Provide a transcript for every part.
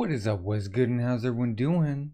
What is up, Wes Gooden? How's everyone doing?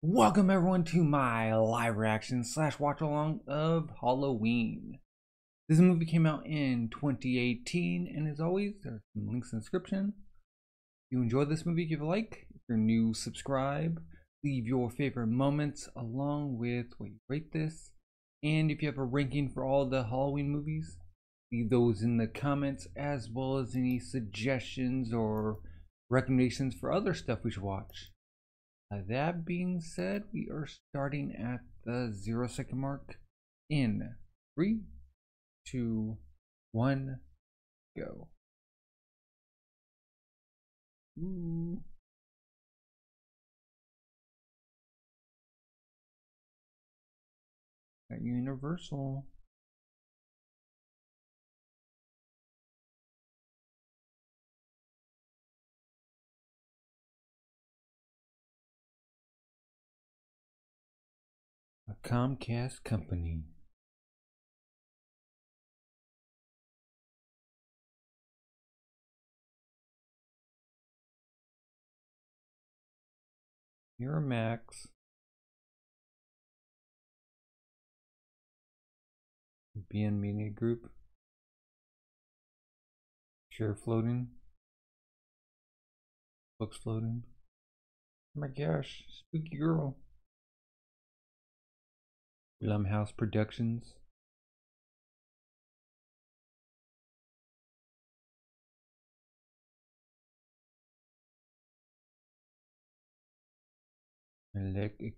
Welcome everyone to my live reaction / watch along of Halloween. This movie came out in 2018, and as always, there's some links in the description. If you enjoyed this movie, give a like. If you're new, subscribe. Leave your favorite moments along with what you rate this. And if you have a ranking for all the Halloween movies, leave those in the comments, as well as any suggestions or recommendations for other stuff we should watch. That being said, we are starting at the 0 second mark in 3, 2, 1, go. Ooh. At Universal. Comcast company. You're Max. BN Media Group. Share floating. Books floating. Oh my gosh, spooky girl. Blumhouse Productions. Electric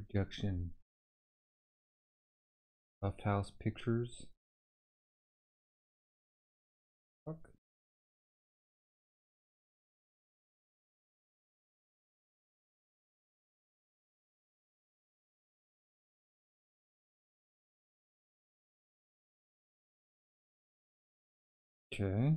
Production. Buffhouse Pictures. Hook. Okay.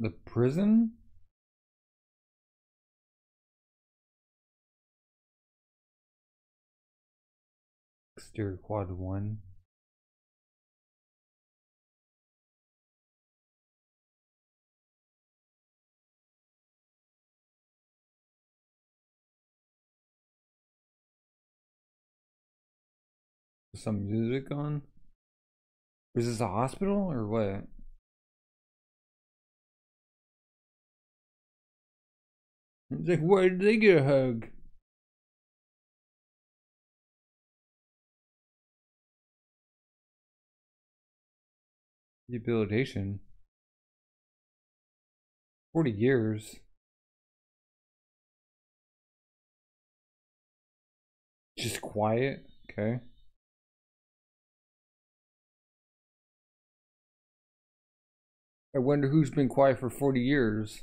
The prison? Exterior quad 1. Some music on? Is this a hospital or what? It's like, why did they get a hug? Rehabilitation. 40 years. Just quiet. Okay. I wonder who's been quiet for 40 years.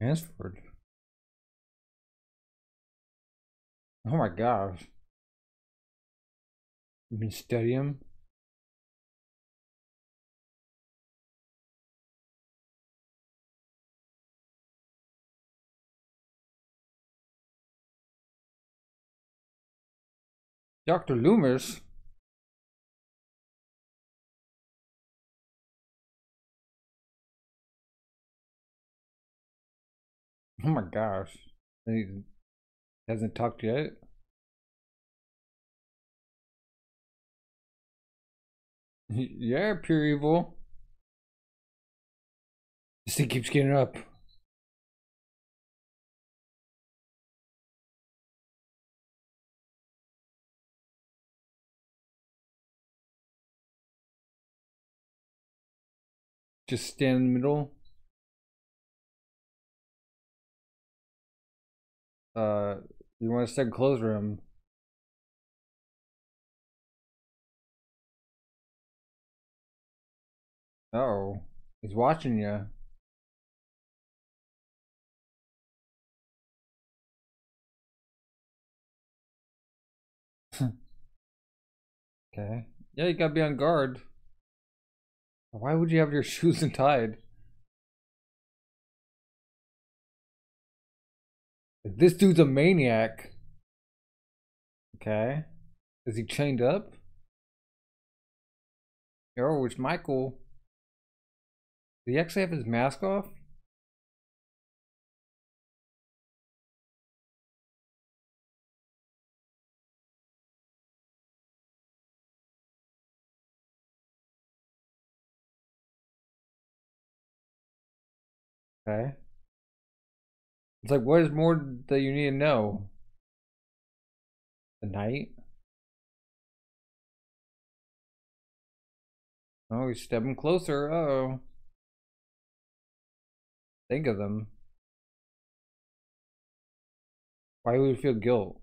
Ansford. Oh my gosh. You can study him. Dr. Loomis. Oh my gosh. He hasn't talked yet? Yeah, pure evil. This thing keeps getting up. Just stand in the middle. You want to stay in close room. Uh-oh. He's watching you. Okay. Yeah, you gotta be on guard. Why would you have your shoes untied? This dude's a maniac. Okay. Is he chained up? Oh, it's Michael. Does he actually have his mask off? Okay. It's like, what is more that you need to know? The night? Oh, he's stepping closer. Uh-oh. Think of them. Why would we feel guilt?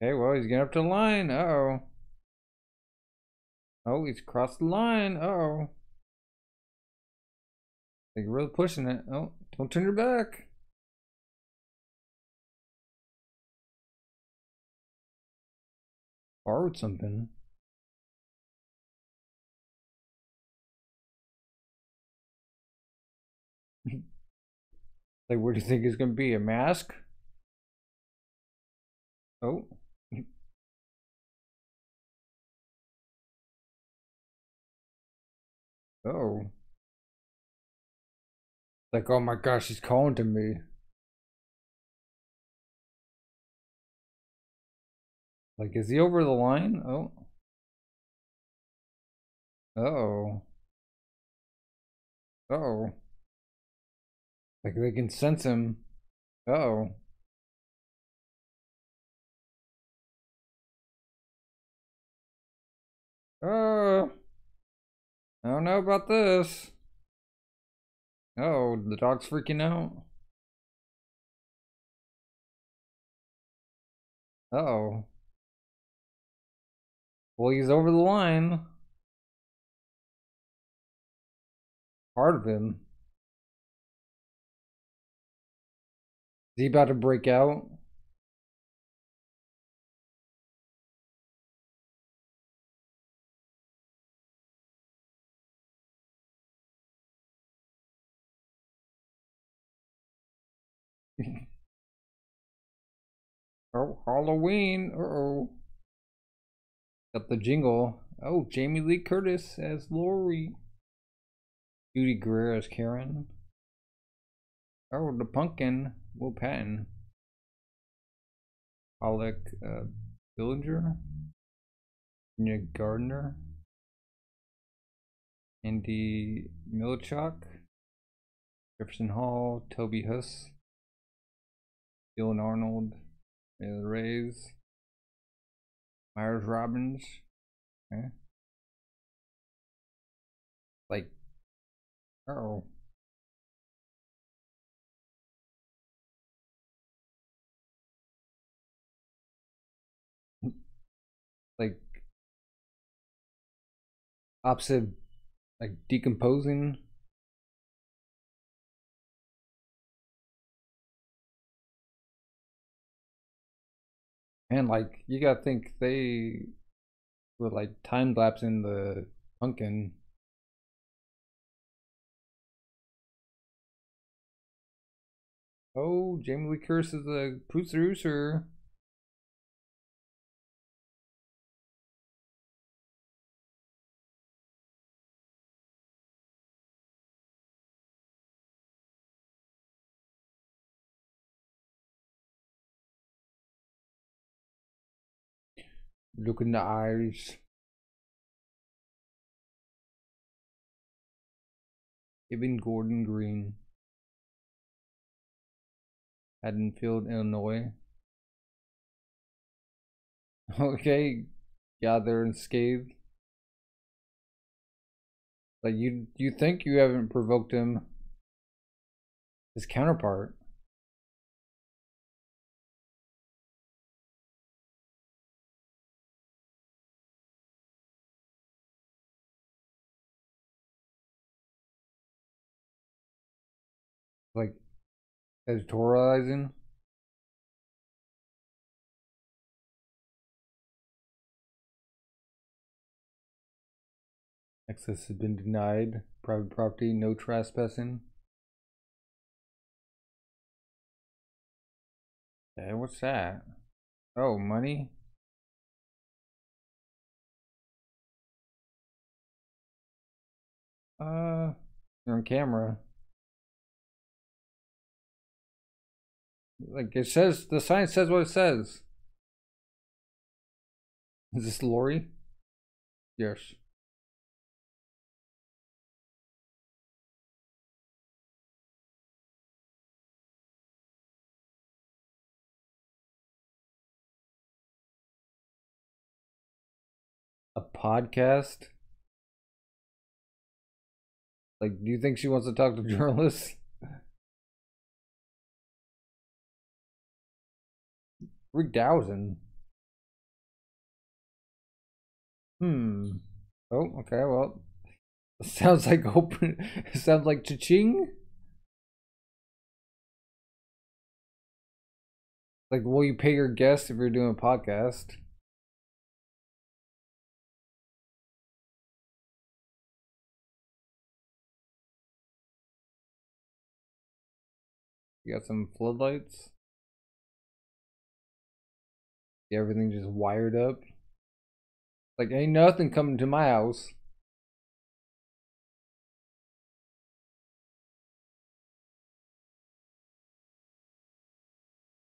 Okay, well, he's getting up to the line. Uh-oh. Oh, he's crossed the line. Uh-oh. You're really pushing it. Oh, don't turn your back. Borrowed something. Like, what do you think it's gonna be? A mask? Oh. Oh. Like, oh my gosh, she's calling to me. Like, is he over the line? Oh. Uh-oh. Uh-oh. Like, they can sense him. Uh-oh. I don't know about this. Oh, the dog's freaking out. Uh-oh. Well, he's over the line. Part of him. Is he about to break out? Oh, Halloween. Uh-oh. Got the jingle. Oh, Jamie Lee Curtis as Lori. Judy Greer as Karen. Oh, the pumpkin. Will Patton. Alec Billinger. Virginia Gardner. Andy Milchok. Jefferson Hall. Toby Huss. Dylan Arnold, the Rays, Myers Robbins, okay. Like, uh-oh. Like, opposite, like decomposing. And like, you gotta think they were like time lapsing the pumpkin. Oh, Jamie Lee Curtis is the producer. Look in the eyes. David Gordon Green. Haddonfield, Illinois. Okay, yeah, they're unscathed. Like you think you haven't provoked him, his counterpart. Like editorializing. Access has been denied. Private property, no trespassing. Hey, what's that? Oh, money? You're on camera. Like it says, the sign says what it says. Is this Lori? Yes. A podcast? Like, do you think she wants to talk to journalists? $3,000. Oh, okay, well, it sounds like open. It sounds like cha-ching. Like, will you pay your guests if you're doing a podcast? You got some floodlights. Everything just wired up. Like ain't nothing coming to my house.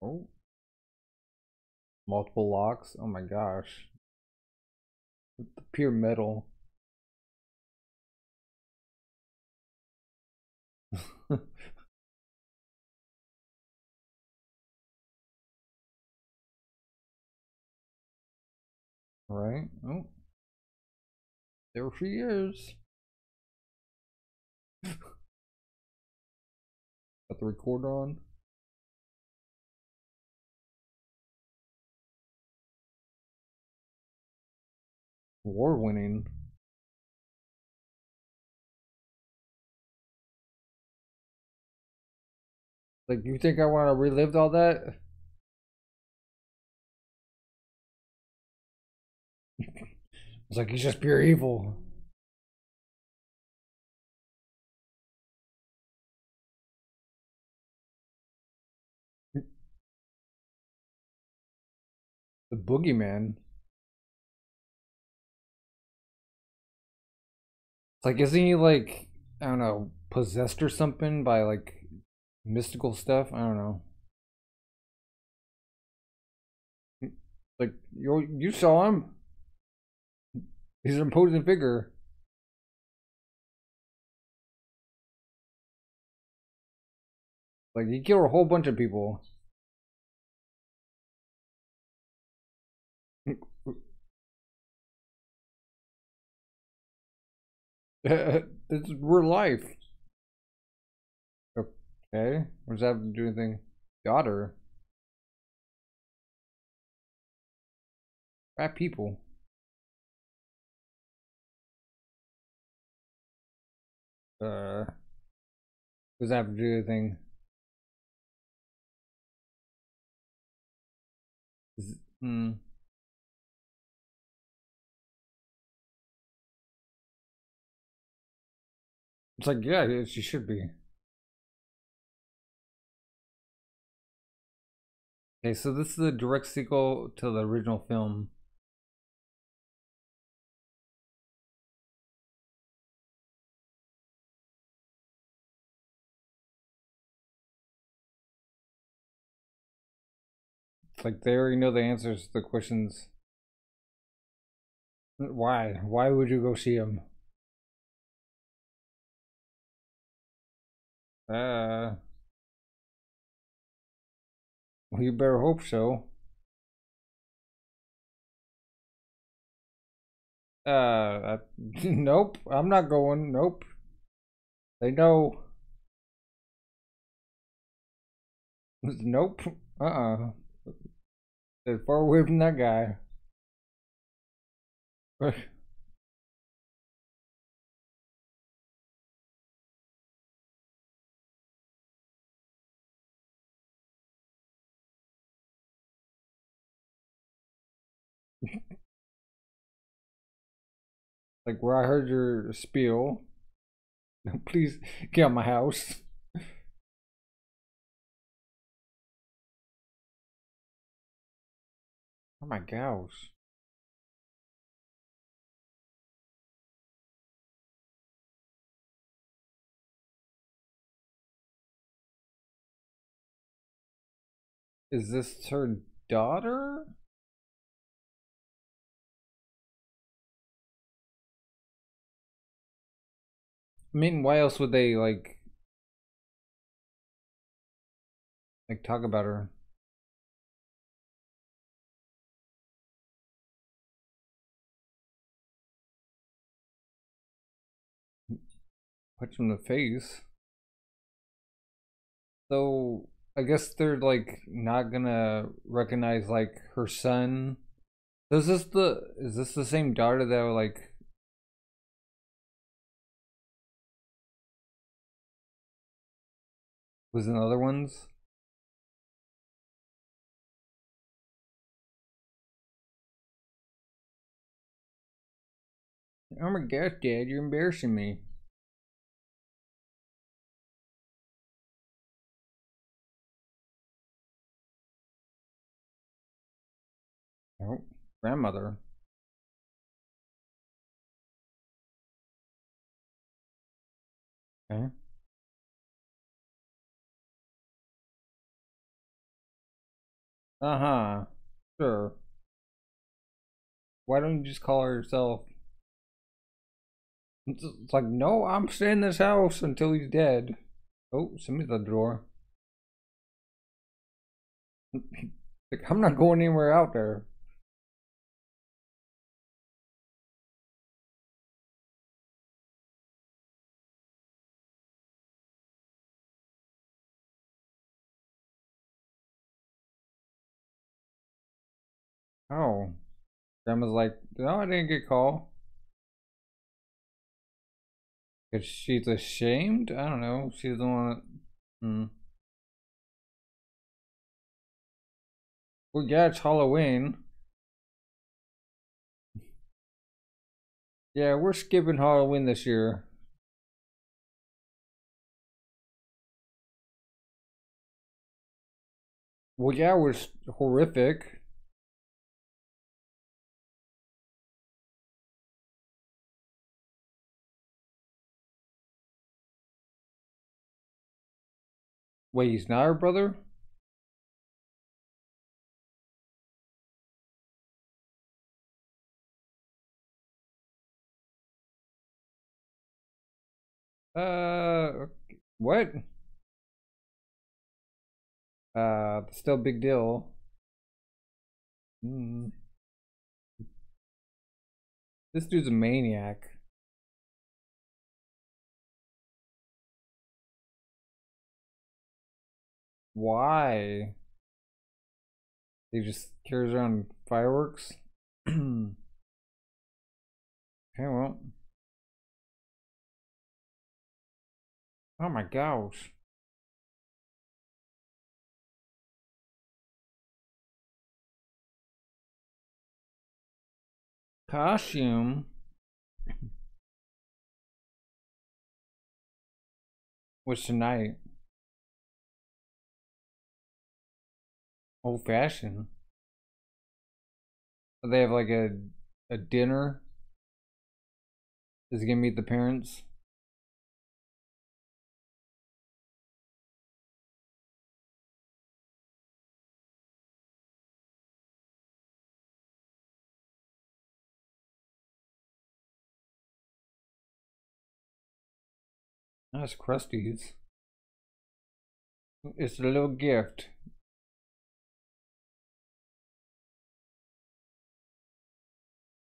Oh. Multiple locks. Oh my gosh. The pure metal. Right. Oh, there she is. Got the record on. Award-winning. Like, you think I want to relive all that? It's like he's just pure evil. The boogeyman. It's like, isn't he like, I don't know, possessed or something by like mystical stuff? I don't know. Like you saw him. He's an imposing figure. Like, he killed a whole bunch of people. It's real life. Okay. What does that have to do with anything? Daughter. Crap people. Does that have to do anything? It's like, yeah, she should be. Okay, so this is a direct sequel to the original film. Like they already know the answers to the questions Why? Why would you go see him? Well, you better hope so. Nope, I'm not going. Nope. They know. Nope. They're far away from that guy. Like where I heard your spiel. Please get out of my house. Oh my gosh. Is this her daughter? I mean, why else would they like talk about her? Punch him in the face. So I guess they're like not gonna recognize like her son. Is this the same daughter that like? Was in other ones. Oh my gosh, Dad, you're embarrassing me. Oh, grandmother. Okay. Sure. Why don't you just call her yourself? It's like, no, I'm staying in this house until he's dead. Oh, send me the drawer. Like, I'm not going anywhere out there. Oh, Grandma's like, no, I didn't get a call. Cause she's ashamed? I don't know. She doesn't want to. Well, yeah, it's Halloween. Yeah, we're skipping Halloween this year. Well, yeah, we're horrific. Wait, he's not her brother? What? Still big deal. This dude's a maniac. Why? He just carries around fireworks? Okay, well. Oh my gosh. Costume? What's tonight? Old fashioned. They have like a dinner. Is he gonna meet the parents? That's Krusty's. It's a little gift.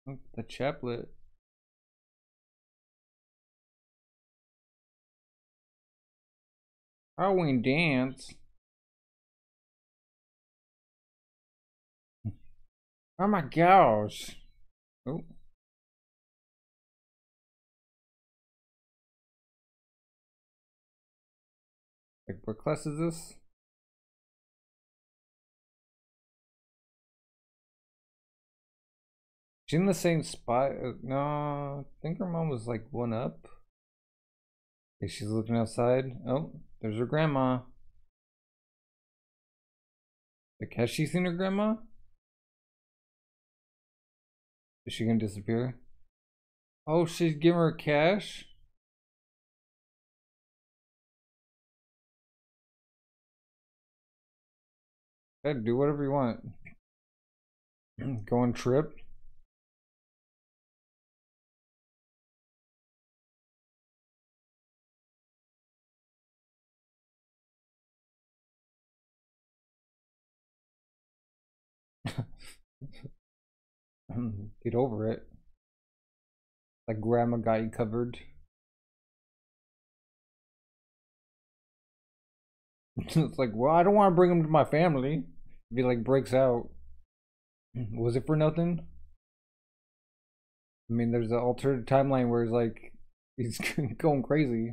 The chaplet. Halloween dance. Oh my gosh. Oh. Like, what class is this? She in the same spot? No, I think her mom was like one up. Okay, she's looking outside. Oh, there's her grandma. Like, has she seen her grandma? Is she gonna disappear? Oh, she's giving her cash? Okay, do whatever you want. Go on trip. Get over it. Like grandma got you covered. It's like, well, I don't want to bring him to my family. If he like breaks out, was it for nothing? I mean, there's an altered timeline where it's like he's going crazy.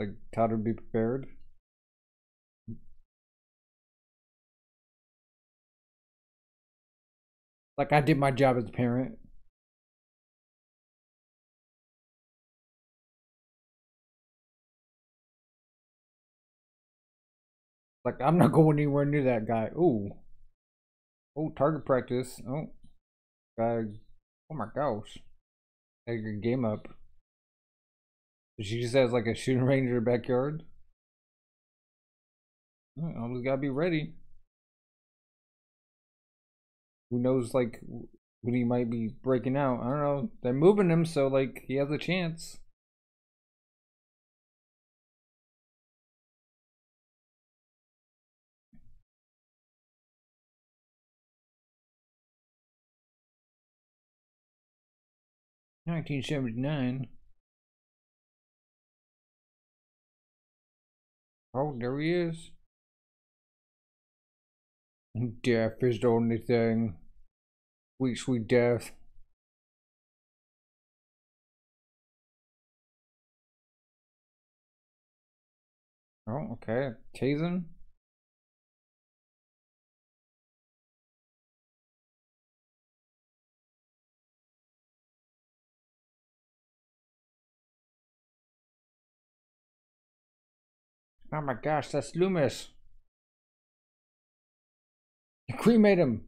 Like, how to be prepared. Like, I did my job as a parent. Like, I'm not going anywhere near that guy. Ooh. Oh, target practice. Oh. Guys. Oh my gosh. Take your game up. She just has like a shooting range in her backyard. Always gotta be ready. Who knows, like, when he might be breaking out. I don't know. They're moving him, so, like, he has a chance. $1979. Oh, there he is. Death is the only thing. Sweet, sweet death. Oh, okay. Tasing. Oh my gosh, that's Loomis. You cremate him.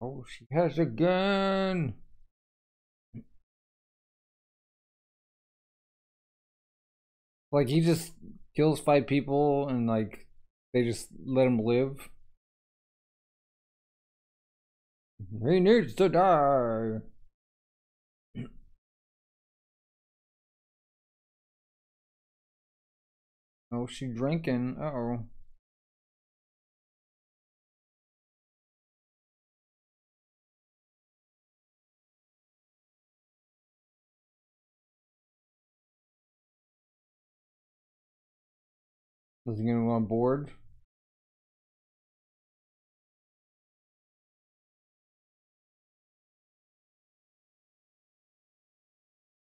Oh, she has a gun. Like, he just kills 5 people and, like, they just let him live. He needs to die. Oh, she drinking. Uh-oh. Was he gonna go on board?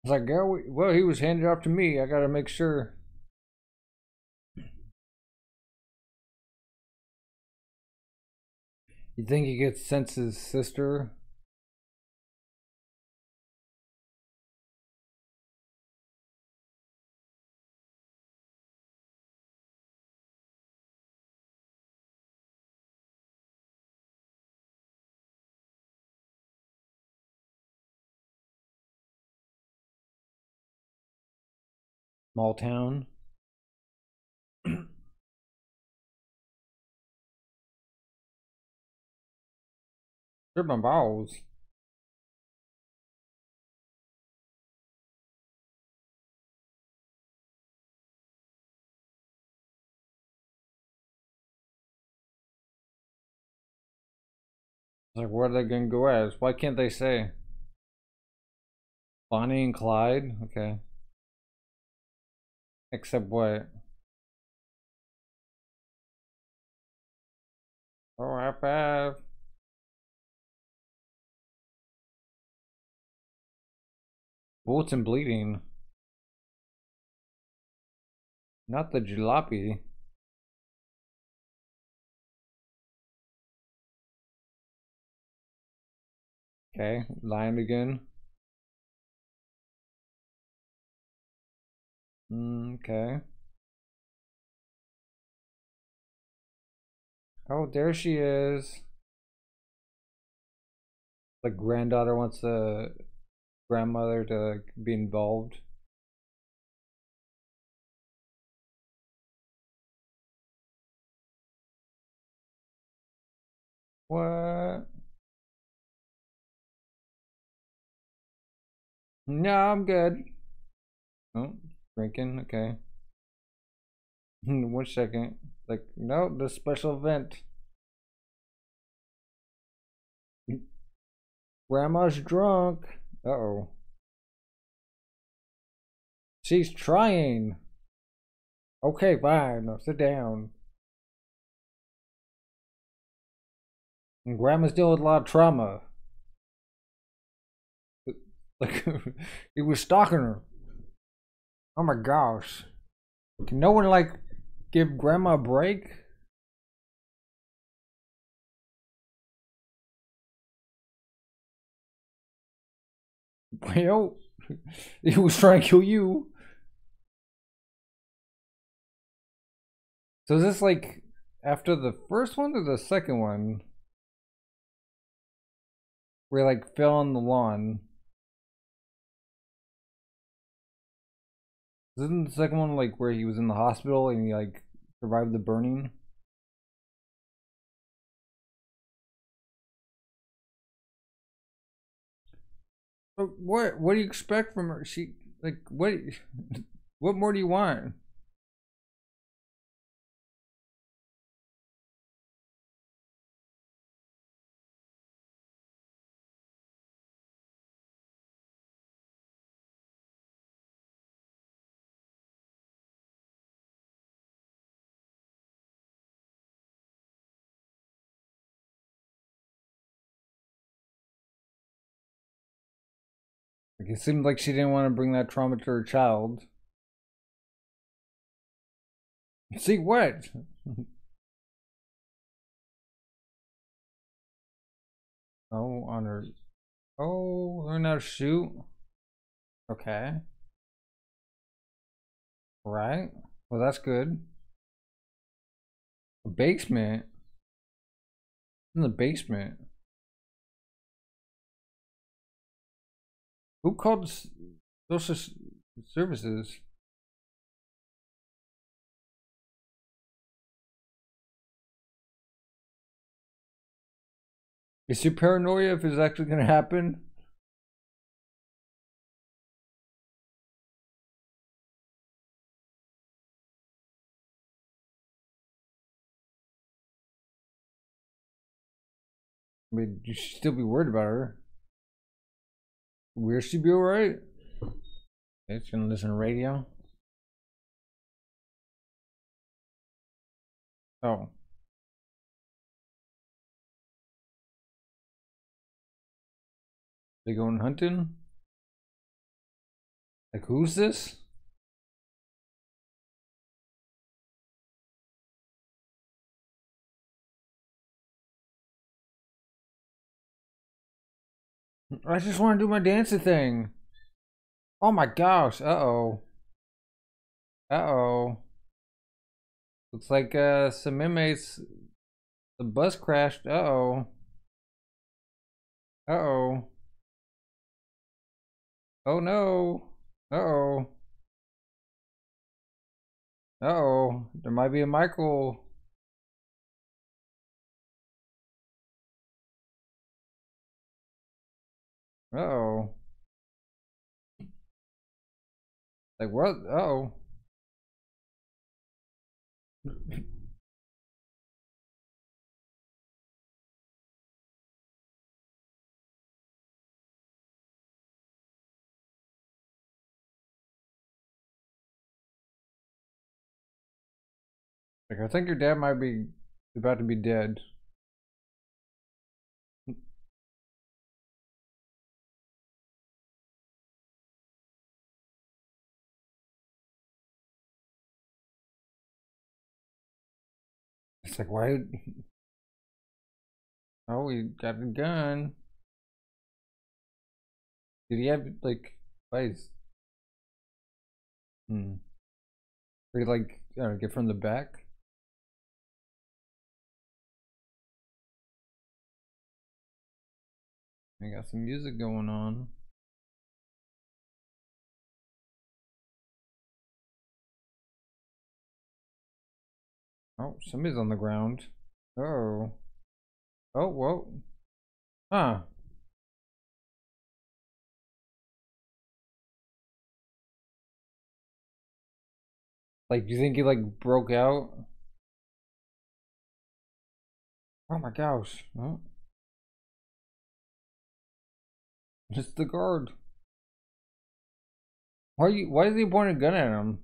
It's like, oh, well, he was handed off to me. I gotta make sure. You think he gets sense his sister? Small town. They're my balls. Like, where are they gonna go as? Why can't they say Bonnie and Clyde? Okay. Except what? Oh, high five. Bullets and bleeding. Not the jalopy. Okay, lion again. Okay. Oh, there she is. The granddaughter wants the grandmother to be involved. What? No, I'm good. Oh, drinking, okay. 1 second. Like, no, the special event. Grandma's drunk. Uh-oh. She's trying. Okay, fine. I'll sit down. And grandma's dealing with a lot of trauma. Like, he was stalking her. Oh my gosh. Can no one, like, give grandma a break? Well, he was trying to kill you. So is this like after the first one or the second one? Where he like fell on the lawn. Isn't the second one like where he was in the hospital and he like survived the burning? But what do you expect from her? She like what more do you want? It seemed like she didn't want to bring that trauma to her child. See what? Oh, on her. Oh, learn how to shoot. Okay. Right. Well, that's good. A basement. In the basement. Who called social services? Is your paranoia if it's actually going to happen? I mean, you should still be worried about her. Will she be alright? It's gonna listen to radio. Oh. They going hunting? Like, who's this? I just want to do my dancing thing. Oh my gosh. Uh-oh. Uh-oh. Looks like some inmates. The bus crashed. Uh-oh. Uh-oh. Oh no. Uh-oh. Uh-oh. There might be a Michael. Uh-oh. Like what? Uh-oh. Like, I think your dad might be about to be dead. It's like, why? Oh, he got a gun. Did he have, like, place? Did he, like, I don't know, get from the back? I got some music going on. Oh, somebody's on the ground. Oh. Oh, whoa. Huh. Like, do you think he, like, broke out? Oh my gosh. Oh. Just the guard. Why is he pointing a gun at him?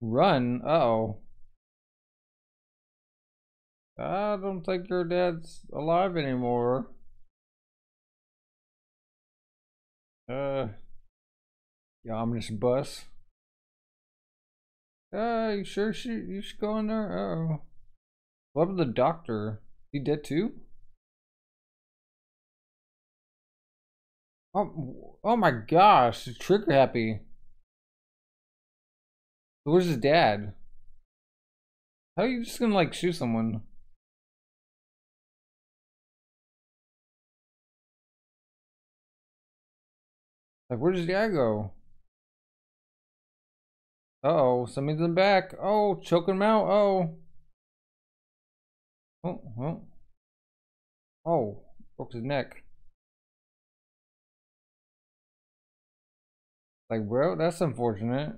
Run? Uh-oh. I don't think your dad's alive anymore. The ominous bus. You sure you should go in there? Uh-oh. What about the doctor? He dead too? Oh my gosh, trigger happy. Where's his dad? How are you just gonna like shoot someone? Like, where does dad go? Uh-oh, somebody's in the back. Oh, choke him out. Oh, broke his neck. Like, bro, that's unfortunate.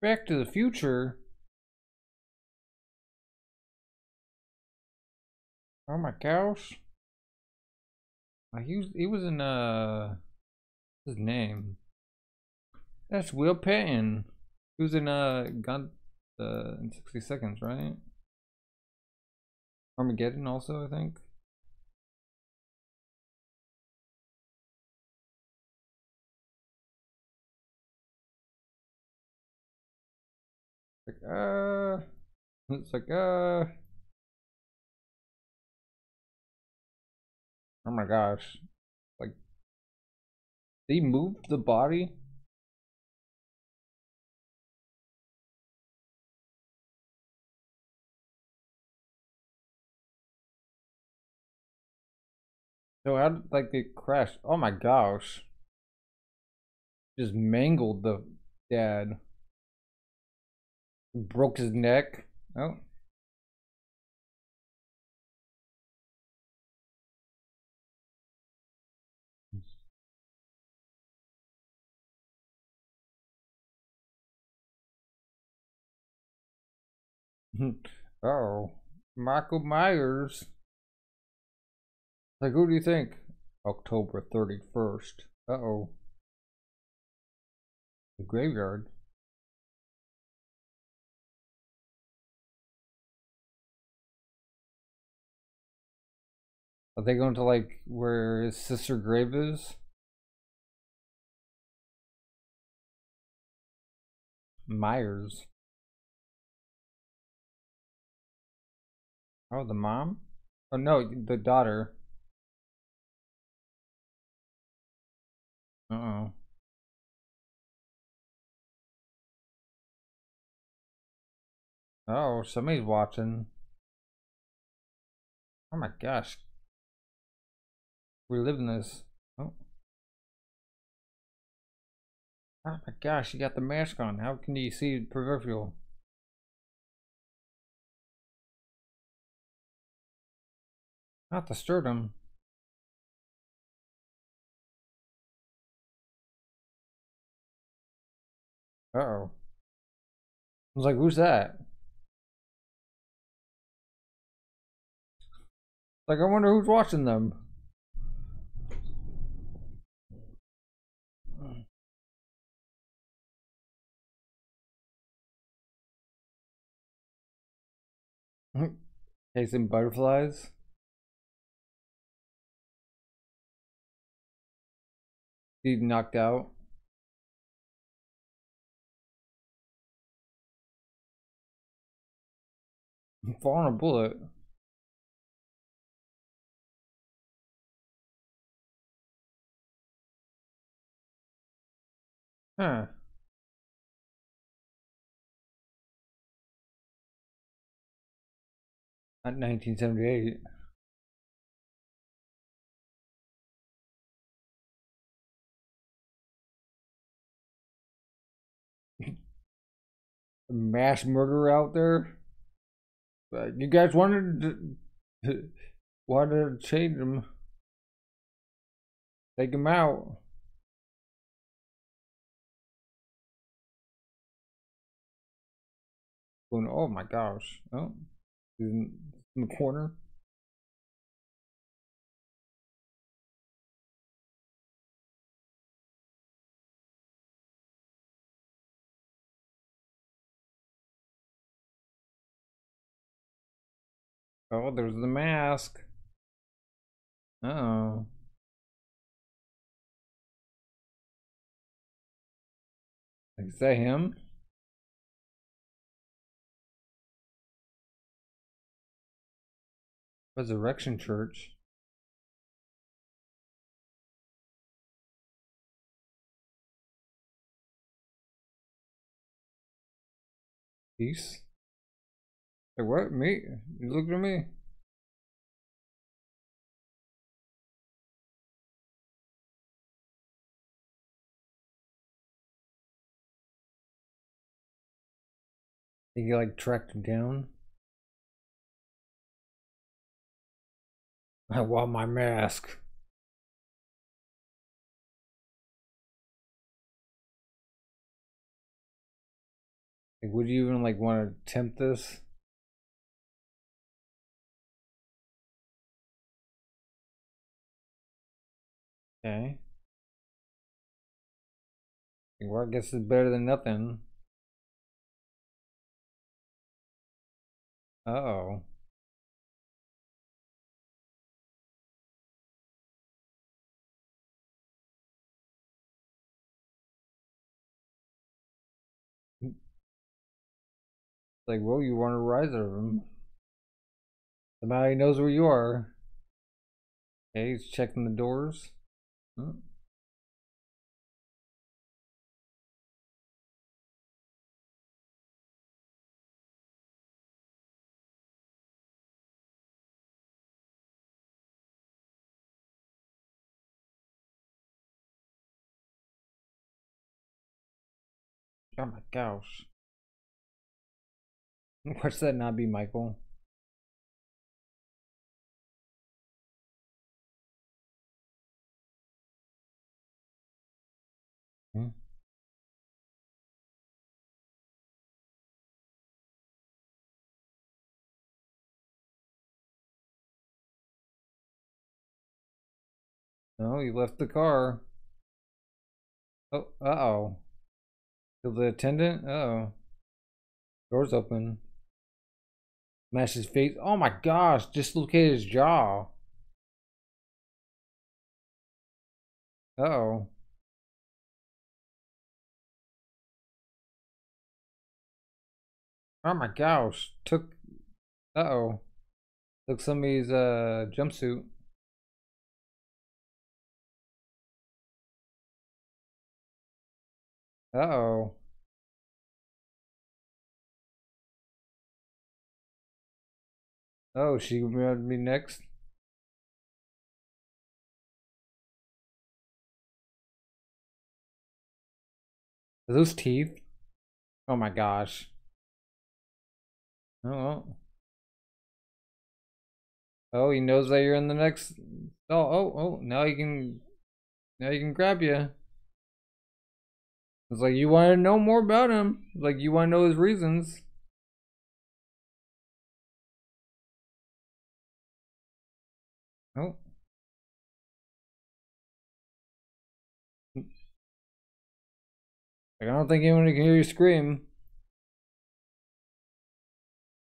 Back to the Future. Oh my gosh. He was in what's his name? That's Will Patton. He was in Gun in 60 Seconds, right? Armageddon also, I think. It's like oh my gosh. Like, they moved the body. So how did, like, it crashed? Oh my gosh. Just mangled the dad. Broke his neck. Oh. Oh. Michael Myers. Like, who do you think? October 31st. Uh-oh. The graveyard. Are they going to, like, where his sister grave is? Myers. Oh, the mom? Oh, no, the daughter. Uh-oh. Oh, somebody's watching. Oh my gosh. We lived in this. Oh my gosh, you got the mask on. How can you see the peripheral? Not the sternum. Uh-oh. I was like, who's that? Like, I wonder who's watching them. Chasing butterflies. He's knocked out. Falling a bullet. Huh. Not 1978. A mass murderer out there. But you guys wanted to change him. Take him out. Oh my gosh. Oh, he's in the corner. Oh, there's the mask. Uh-oh. Is that him? Resurrection Church. Peace. Hey, what? Me? You looking at me? You like tracked him down? I want my mask. Like, would you even like want to attempt this? Okay. Well, I guess it's better than nothing. Uh-oh. Like, well, you want to rise out of him. Somebody knows where you are. Okay, he's checking the doors. Huh? Oh my gosh. Watch that not be Michael. Hmm. No, you left the car. Oh, uh-oh. Kill the attendant? Uh-oh. Door's open. Smash his face. Oh my gosh, dislocate his jaw. Uh-oh. Oh my gosh. Took somebody's jumpsuit. Uh-oh. Oh, she grabbed me next. Are those teeth? Oh my gosh. Oh. Oh, he knows that you're in the next. Oh, now he can grab you. It's like you want to know more about him. It's like you want to know his reasons. Oh. Like, I don't think anyone can hear you scream.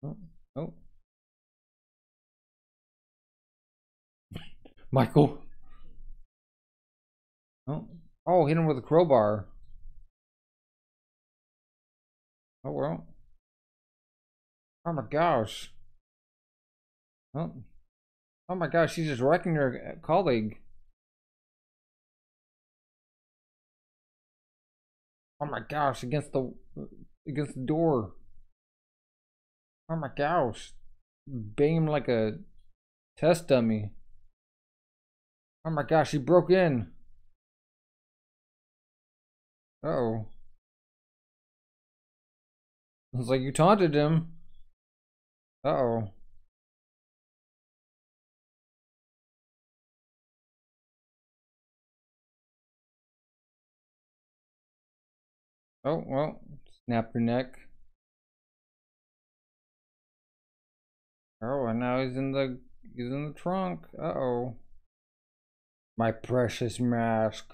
Oh. Michael. Oh, hit him with a crowbar. Oh well. Oh my gosh. Oh my gosh, she's just wrecking her colleague. Oh my gosh, against the door. Oh my gosh. Bang him like a test dummy. Oh my gosh, she broke in. Uh-oh. It's like you taunted him. Uh-oh. Oh, well, snap your neck. Oh, and now he's in the trunk. Uh-oh. My precious mask.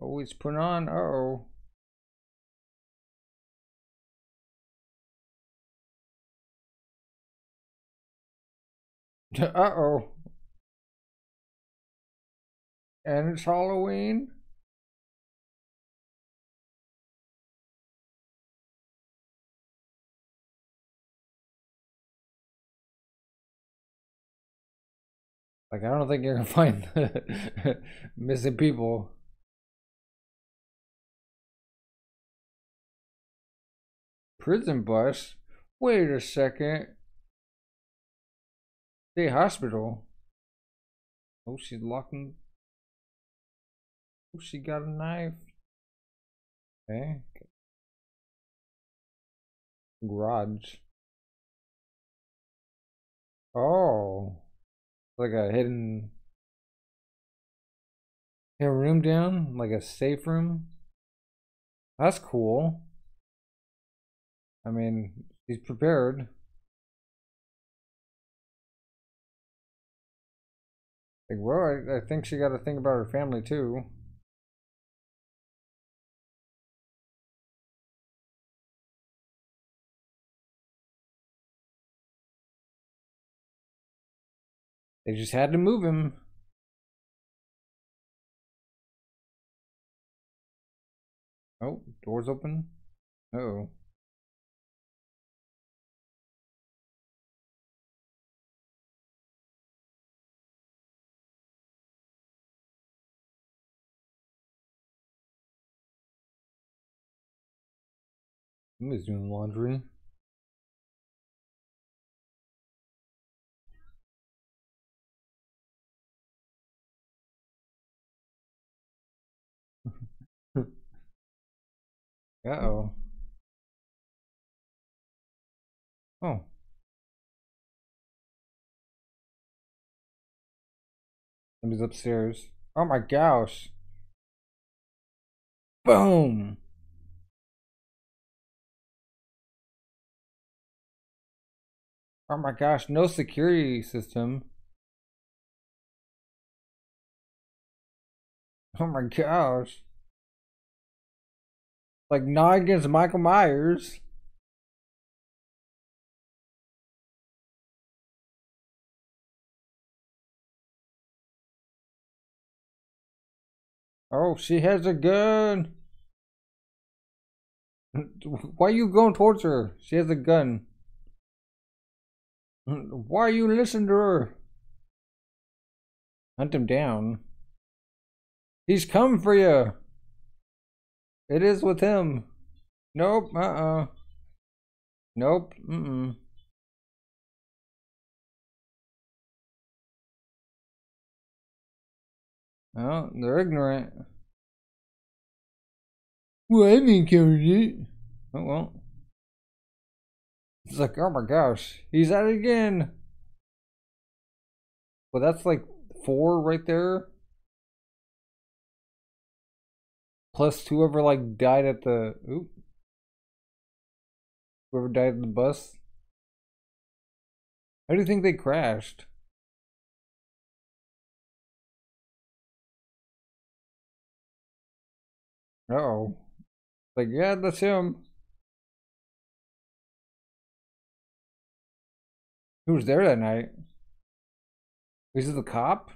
Oh, he's put on. Uh-oh. Uh-oh. And it's Halloween. Like, I don't think you're gonna find the missing people. Prison bus? Wait a second. State hospital. Oh, she's locking. Oh, she got a knife. Okay. Garage. Oh, like a hidden room down, like a safe room. That's cool. I mean, she's prepared. Like, well, I think she got to think about her family too. They just had to move him. Oh, door's open. Uh-oh. Somebody's doing laundry. Uh-oh. Oh. Somebody's upstairs. Oh my gosh. Boom. Oh my gosh, no security system. Oh my gosh. Like, not against Michael Myers. Oh, she has a gun. Why are you going towards her? She has a gun. Why are you listening to her? Hunt him down. He's come for you. It is with him. Nope. Nope. Oh, they're ignorant. Well, I mean, Cody. Oh, well. It's like, oh my gosh, he's at it again. Well, that's like 4 right there. Plus whoever like died at the, oop. Whoever died in the bus. How do you think they crashed? Uh-oh. Like, yeah, that's him. Who was there that night? Was it the cop?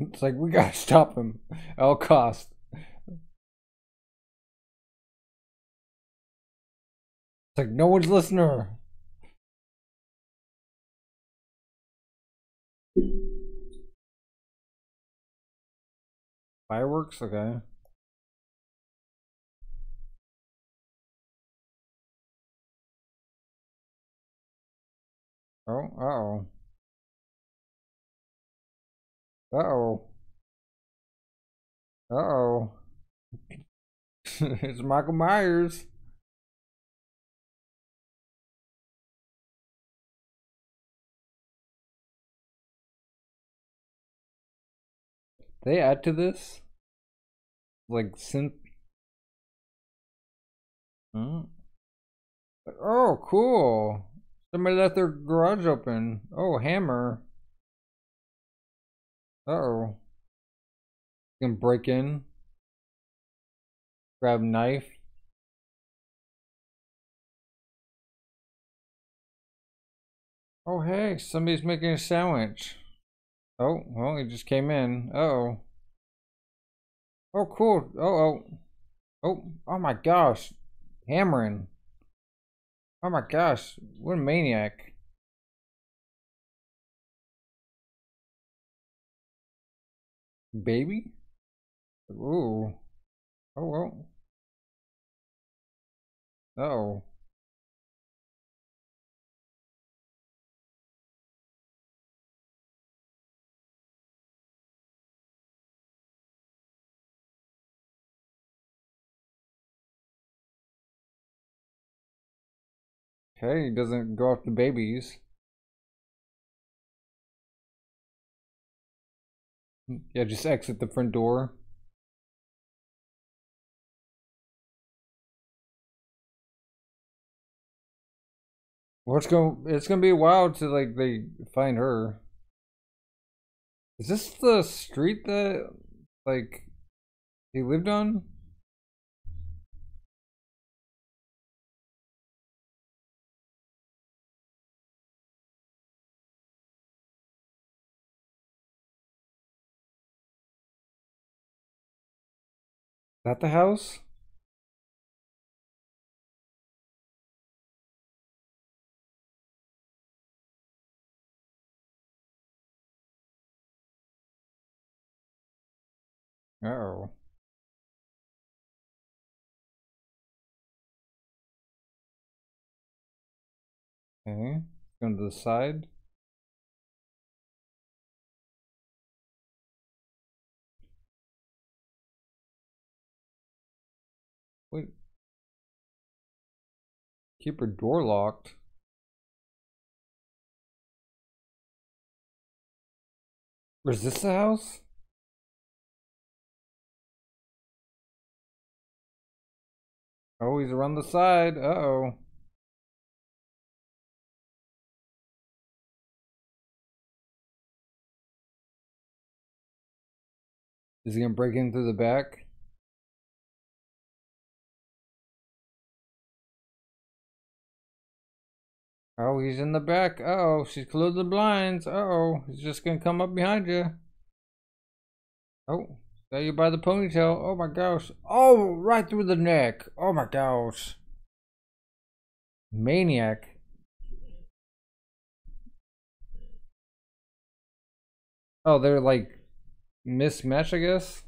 It's like, we gotta stop him at all costs. It's like, no one's listening. Fireworks? Okay. Oh, uh-oh. Uh-oh. Uh-oh. It's Michael Myers. They add to this? Like synth. Oh, oh cool. Somebody left their garage open. Oh, hammer. Uh-oh. You can break in. Grab knife. Oh, hey, somebody's making a sandwich. Oh, well, he just came in. Uh-oh. Oh, cool. Uh-oh. Oh, oh my gosh. Hammering. Oh my gosh. What a maniac. Baby? Ooh. Oh, oh. Uh-oh. Okay, he doesn't go after babies. Yeah, just exit the front door. Well, it's gonna be a while till like they find her. Is this the street that like he lived on? Is that the house? Uh-oh. Okay, going to the side. Wait. Keep her door locked. Is this the house? Oh, he's around the side. Uh-oh. Is he gonna break in through the back? Oh, he's in the back. Uh-oh, she's closed the blinds. Uh-oh, he's just gonna come up behind you. Oh, got you by the ponytail. Oh my gosh. Oh, right through the neck. Oh my gosh. Maniac. Oh, they're like mismatched, I guess.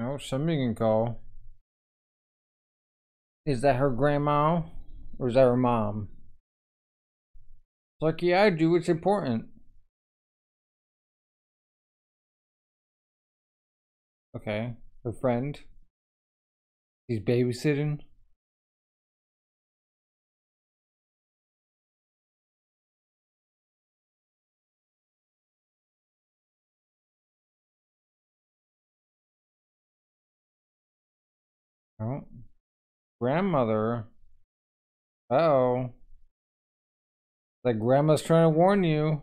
Oh, somebody can call. Is that her grandma? Or is that her mom? It's like, yeah, I do. It's important. Okay. Her friend. She's babysitting. Oh. Grandmother. Uh-oh. Like grandma's trying to warn you.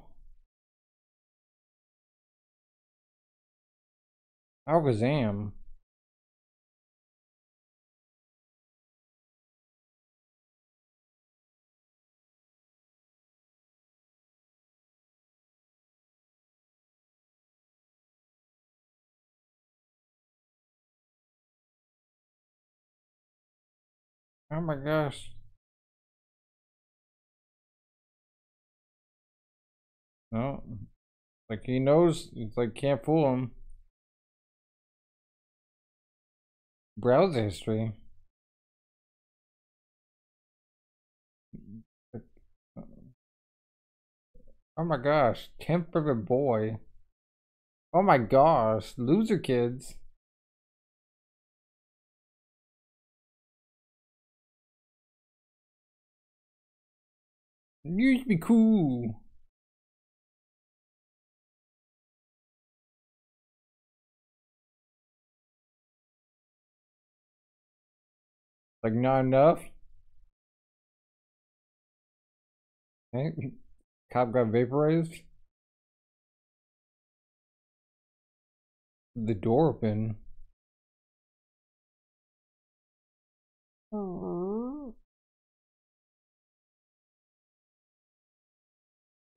Alakazam. Oh my gosh. No, like he knows, it's like can't fool him. Browse history. Oh my gosh, 10th of a boy. Oh my gosh, loser kids. You should be cool. Like not enough. Okay. Cop got vaporized. The door open. Aww.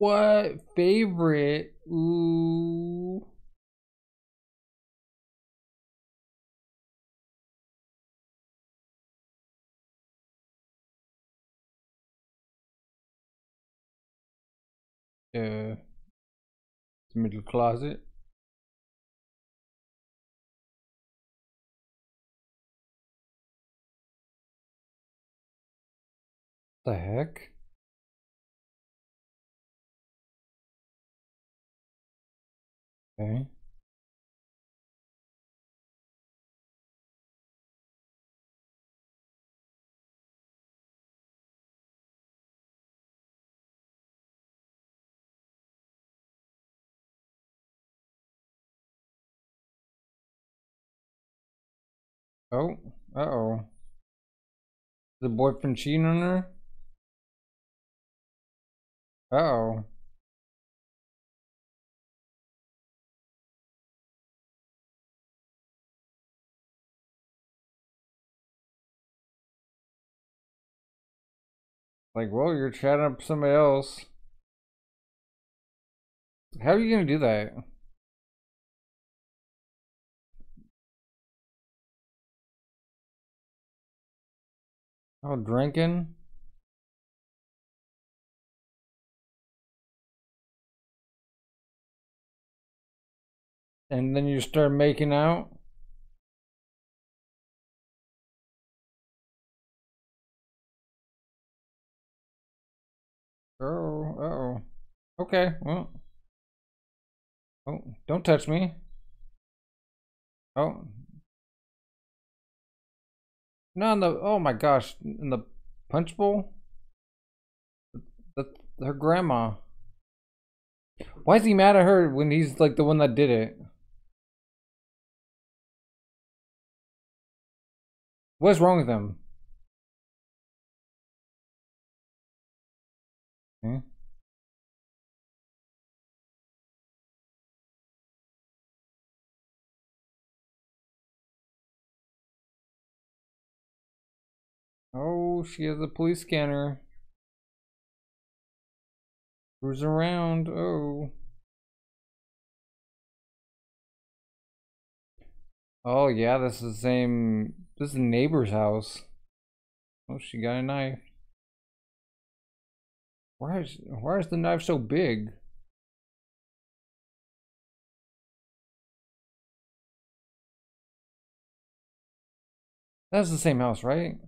What favorite? Ooh. It's the middle closet. The heck? Okay. Oh, uh-oh. The boyfriend cheating on her? Uh-oh. Like, well, you're chatting up somebody else. How are you gonna do that? Oh, drinking. And then you start making out. Oh, uh-oh. Okay, well. Oh, don't touch me. Oh. No, in the, oh my gosh, in the punch bowl? Her grandma. Why is he mad at her when he's like the one that did it? What's wrong with him? Hmm? Oh, she has a police scanner. Who's around? Oh. Oh, yeah, this is the same. This is the neighbor's house. Oh, she got a knife. Why is the knife so big? That's the same house, right?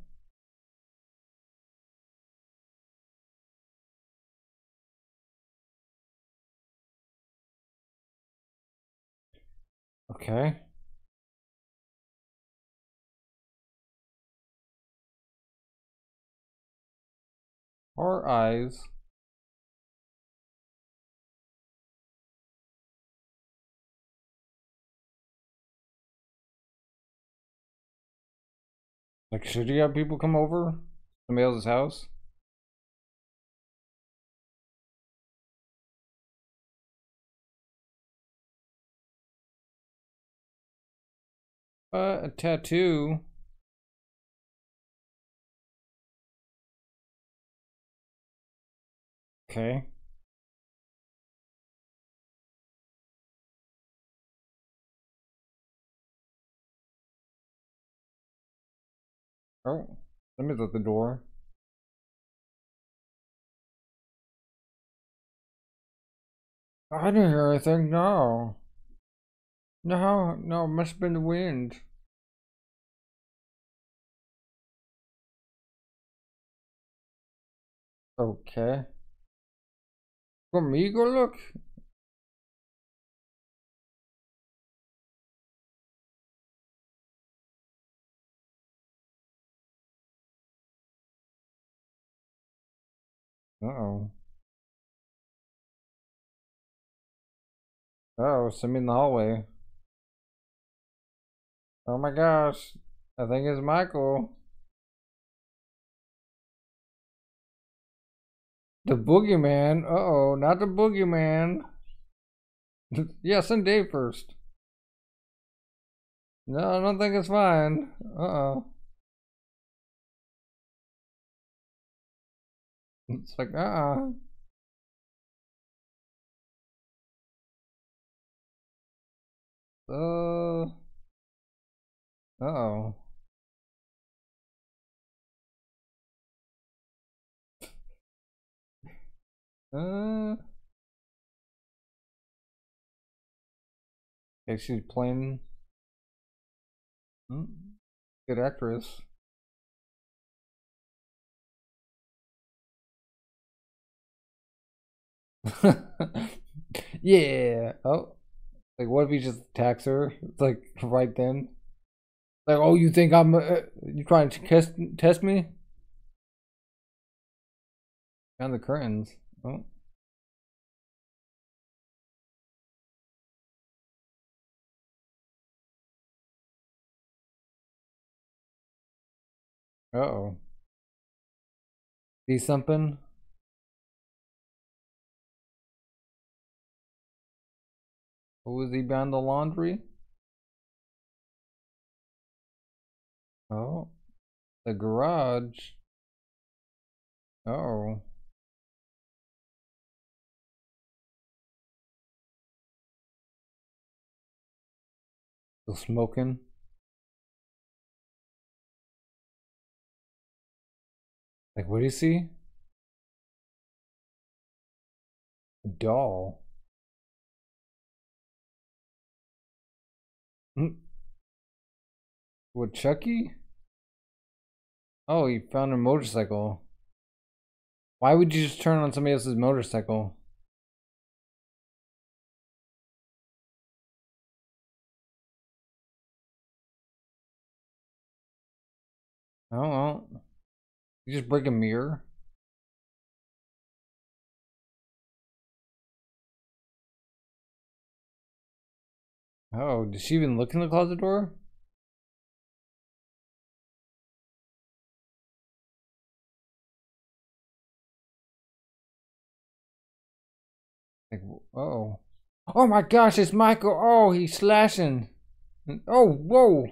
Okay. Our eyes. Like, should you have people come over to somebody else's house? A tattoo. Okay. Oh, somebody's at the door. I didn't hear anything, no. No, it must have been the wind. Okay. For me, go look. Uh-oh. Uh-oh, send me in the hallway. Oh my gosh, I think it's Michael. The boogeyman. Uh-oh, not the boogeyman. Yeah, send Dave first. No, I don't think it's mine. Uh-oh. It's like, uh-uh. Uh-oh. She's playing. Good actress. Yeah. Oh, like what if he just attacks her? It's like right then. Like, oh, you think I'm? You trying to test me? Down the curtains. Oh. Uh oh. See something? Was he behind the laundry? Oh, the garage. Oh. Still smoking. Like, what do you see? A doll. With Chucky? Oh, you found a motorcycle. Why would you just turn on somebody else's motorcycle? I don't know. You just break a mirror? Oh, did she even look in the closet door? Like, uh-oh. Oh my gosh, it's Michael. Oh, he's slashing. Oh, whoa.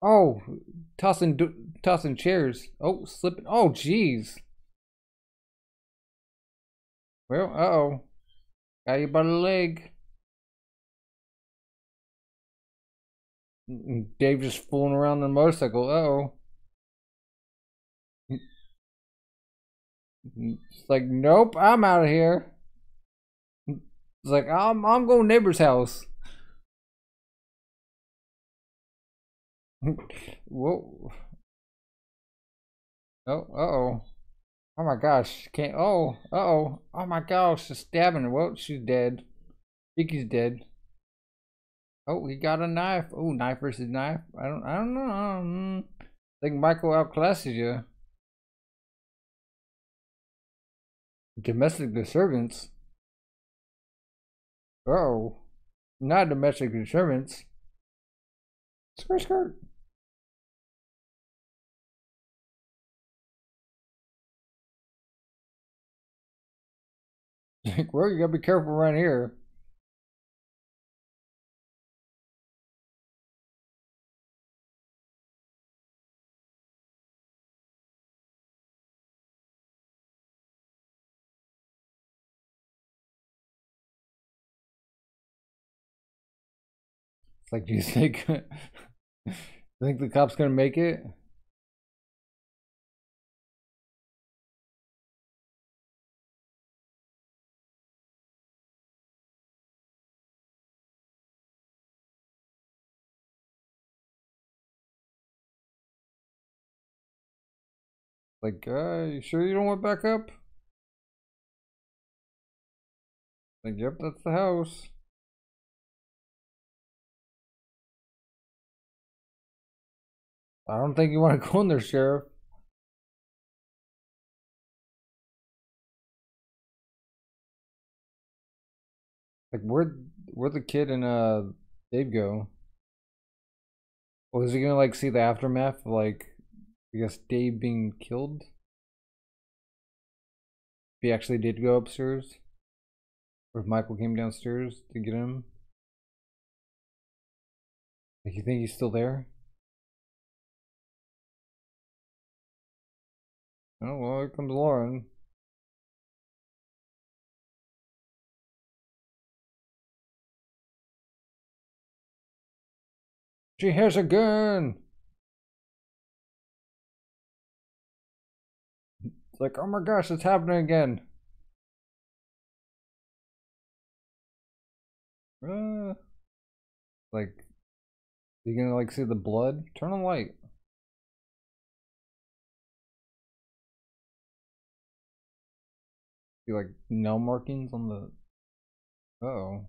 Oh, tossing chairs. Oh, slipping. Oh, jeez. Well, uh-oh. Got you by the leg. Dave just fooling around on a motorcycle. Uh-oh. It's like, nope, I'm out of here. It's like, I'm going to neighbor's house. Whoa. Oh, uh-oh. Oh my gosh. Can't. Oh, uh-oh. Oh my gosh. She's stabbing her. Well, she's dead. Vicky's dead. Oh, he got a knife. Oh, knife versus knife. I don't know. I think Michael outclasses you. Domestic disturbance. Oh, not domestic disturbance. Skirt, skirt. Like, well, you gotta be careful around here. It's like, do you think the cop's gonna make it? Like, you sure you don't want back up? Like, yep, that's the house. I don't think you want to go in there, Sheriff. Like, where'd the kid and Dave go? Or is he gonna like see the aftermath of, like, I guess, Dave being killed? If he actually did go upstairs, or if Michael came downstairs to get him. Like, you think he's still there? Oh, well, here comes Lauren. She has a gun! It's like, oh my gosh, it's happening again. Like, you gonna like see the blood? Turn on the light. See, like, nail markings on the... Uh-oh.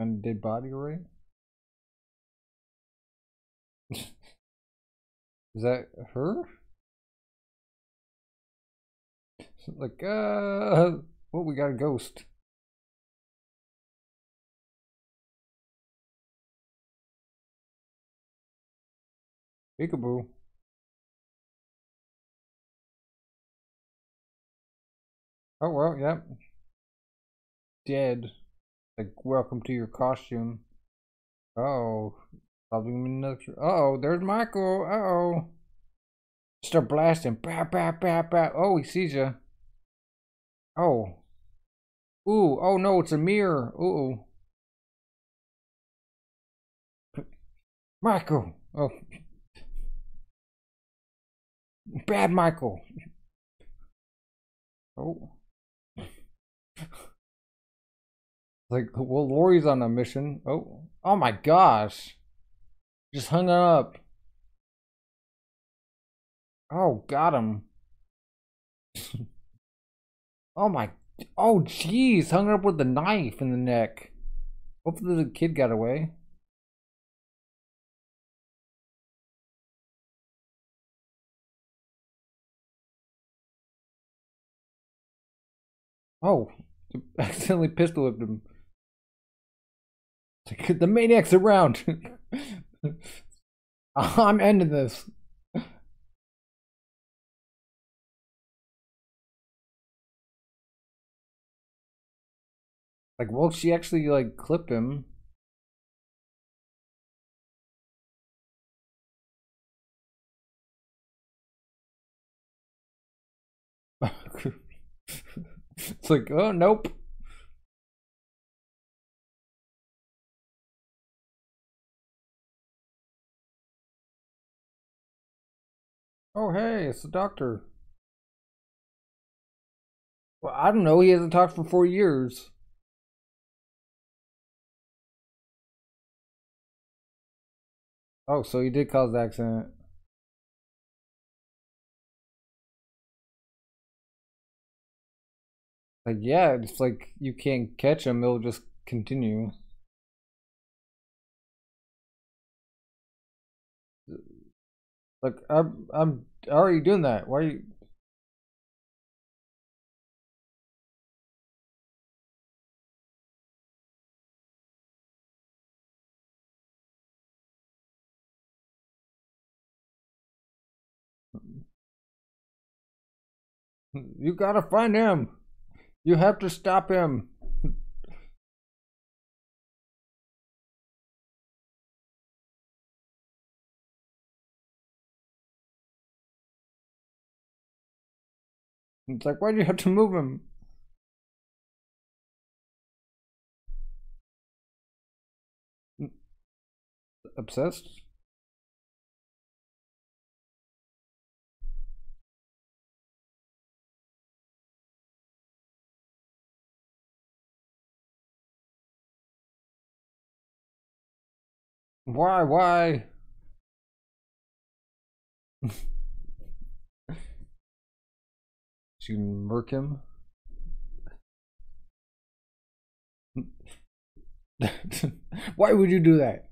And dead body already? Is that her? Like, oh, we got a ghost. Peekaboo. Oh, well, yep. Dead. Like, welcome to your costume. Oh, probably another. Uh-oh, there's Michael. Uh-oh. Start blasting. Bap, bap, bap, bap. Oh, he sees you. Oh. Ooh, oh no, it's a mirror. Ooh. Michael. Oh. Bad Michael. Oh. Like, well, Lori's on a mission. Oh, oh my gosh, just hung her up. Oh, got him. Oh my, oh jeez, hung her up with the knife in the neck. Hopefully the kid got away. Oh, accidentally pistol whipped him. The maniac's around. I'm ending this. Like, well, she actually like clipped him. It's like, oh, nope. Oh, hey, it's the doctor. Well, I don't know. He hasn't talked for 4 years. Oh, so he did cause the accident. Like, yeah, it's like you can't catch him, it'll just continue. Like, I'm already doing that. Why are you? You gotta find him. You have to stop him. It's like, why do you have to move him? Obsessed? Why? You murk him. Why would you do that?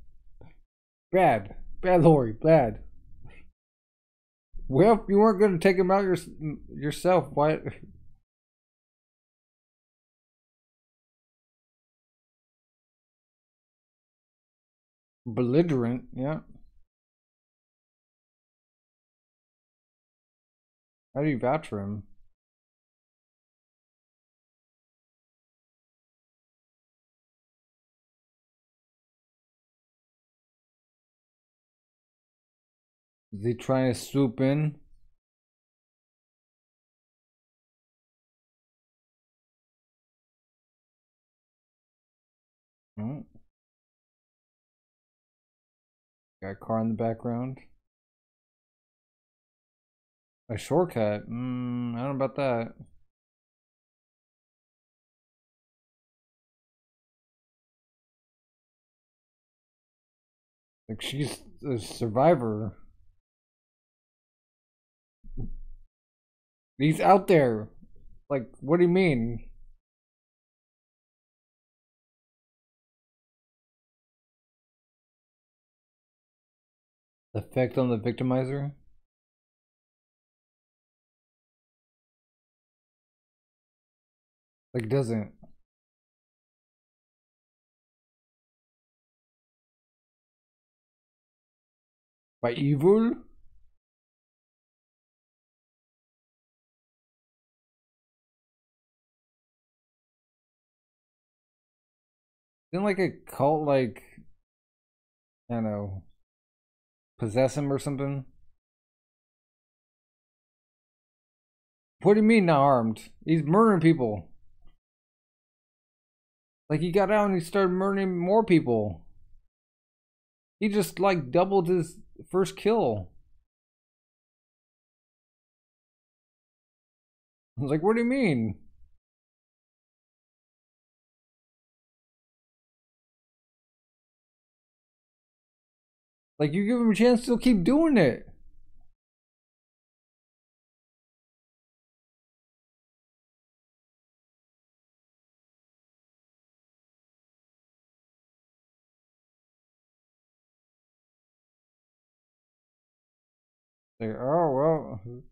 Bad. Bad, Lori. Bad. Well, you weren't going to take him out yourself. Why? Belligerent, yeah. How do you vouch for him? Is he trying to swoop in? Oh. Got a car in the background. A shortcut? I don't know about that. Like, she's a survivor. He's out there. Like, what do you mean? Effect on the victimizer? Like, doesn't. By evil? Didn't like a cult, like, I don't know, possess him or something? What do you mean not armed? He's murdering people. Like, he got out and he started murdering more people. He just, like, doubled his first kill. I was like, what do you mean? Like, you give him a chance, he'll keep doing it. Like, oh, well.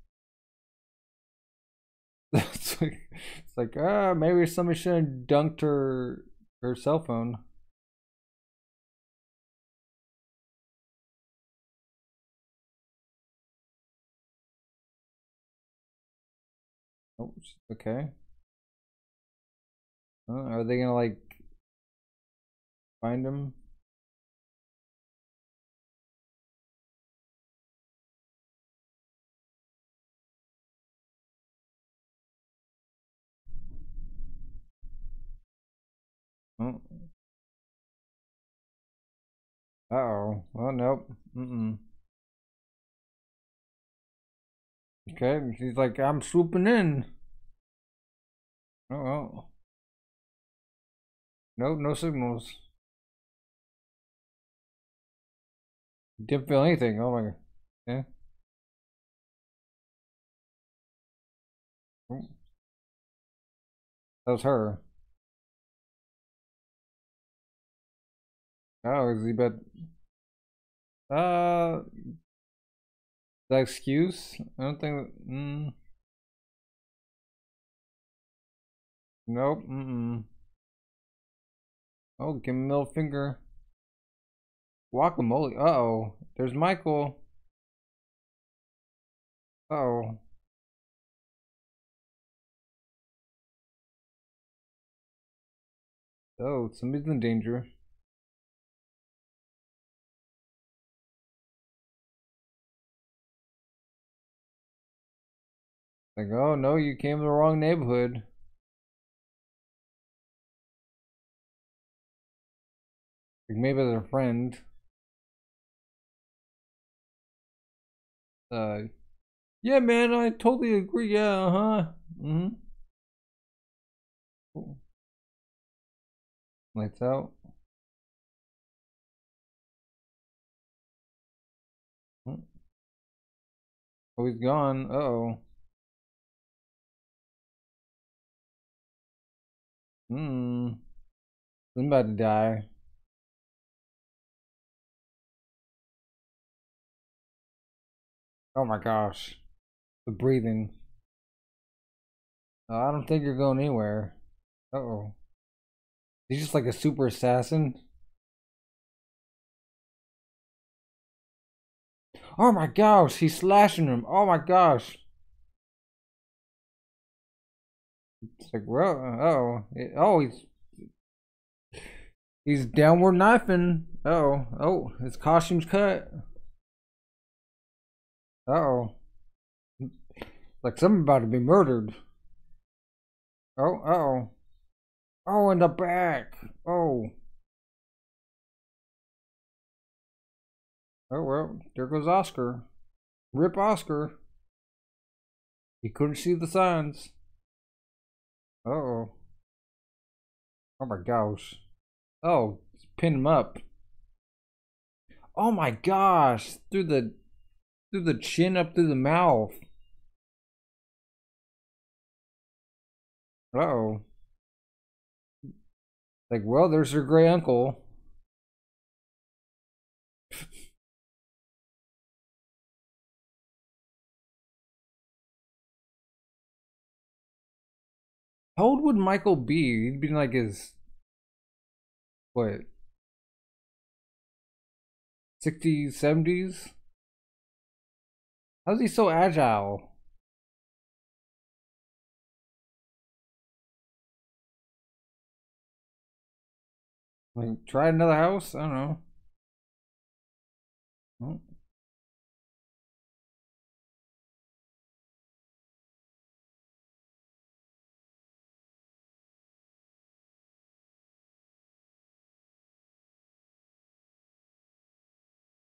It's like, ah, maybe somebody should have dunked her cell phone. Oh, okay. Are they gonna, like, find him? Oh. Uh-oh. Oh, nope. Okay, he's like, I'm swooping in. Oh, no signals. Didn't feel anything. Oh my god. Yeah. That was her. Oh, is he bad? The excuse? I don't think. Nope. Oh, give him a middle finger. Guacamole. Uh oh. There's Michael. Uh oh. Oh, somebody's in danger. Like, oh no, you came to the wrong neighborhood. Like, maybe they're a friend. Yeah, man, I totally agree. Yeah, Cool. Lights out. Oh, he's gone. Uh oh. I'm about to die. Oh my gosh. The breathing. I don't think you're going anywhere. Uh-oh. He's just like a super assassin. Oh my gosh, he's slashing him. Oh my gosh. It's like, well, he's downward knifing. Oh, his costume's cut. Like someone's about to be murdered. Oh, in the back. Oh, well, there goes Oscar. Rip Oscar. He couldn't see the signs. Oh my gosh. Oh, pin him up. Oh my gosh, through the chin up through the mouth. Like, well, there's your gray uncle. How old would Michael be? He'd be like his, what, 60s, 70s? How's he so agile? Like, try another house? I don't know.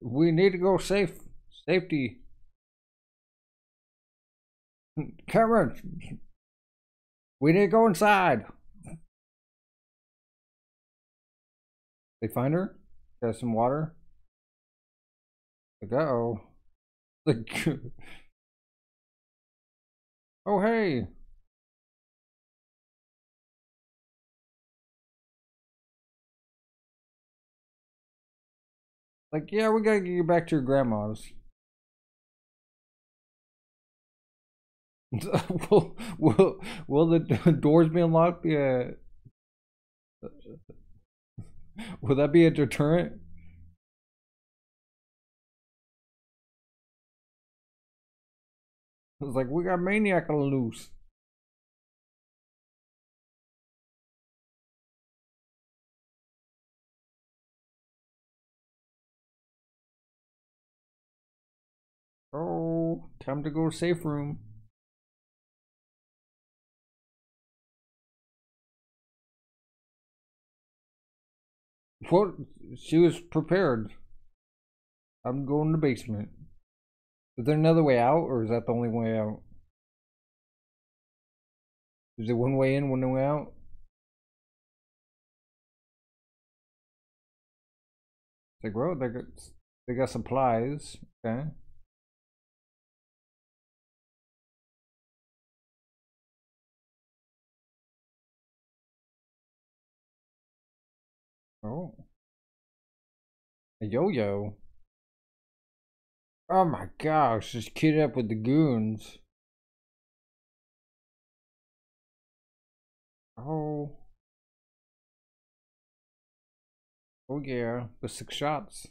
We need to go safety. Cameron, we need to go inside. They find her. Got some water. Like, uh-oh. Like, oh hey. Like, yeah, we gotta get you back to your grandma's. Will the doors be unlocked? Yeah. Will that be a deterrent? It's like, we got maniac on loose. Oh, time to go safe room. Well, she was prepared. I'm going to the basement. Is there another way out, or is that the only way out? Is it one way in, one way out? It's like, well, They got some pliers. Okay. Oh. A yo-yo. Oh my gosh, just kid up with the goons. Oh. Oh yeah, with 6 shots.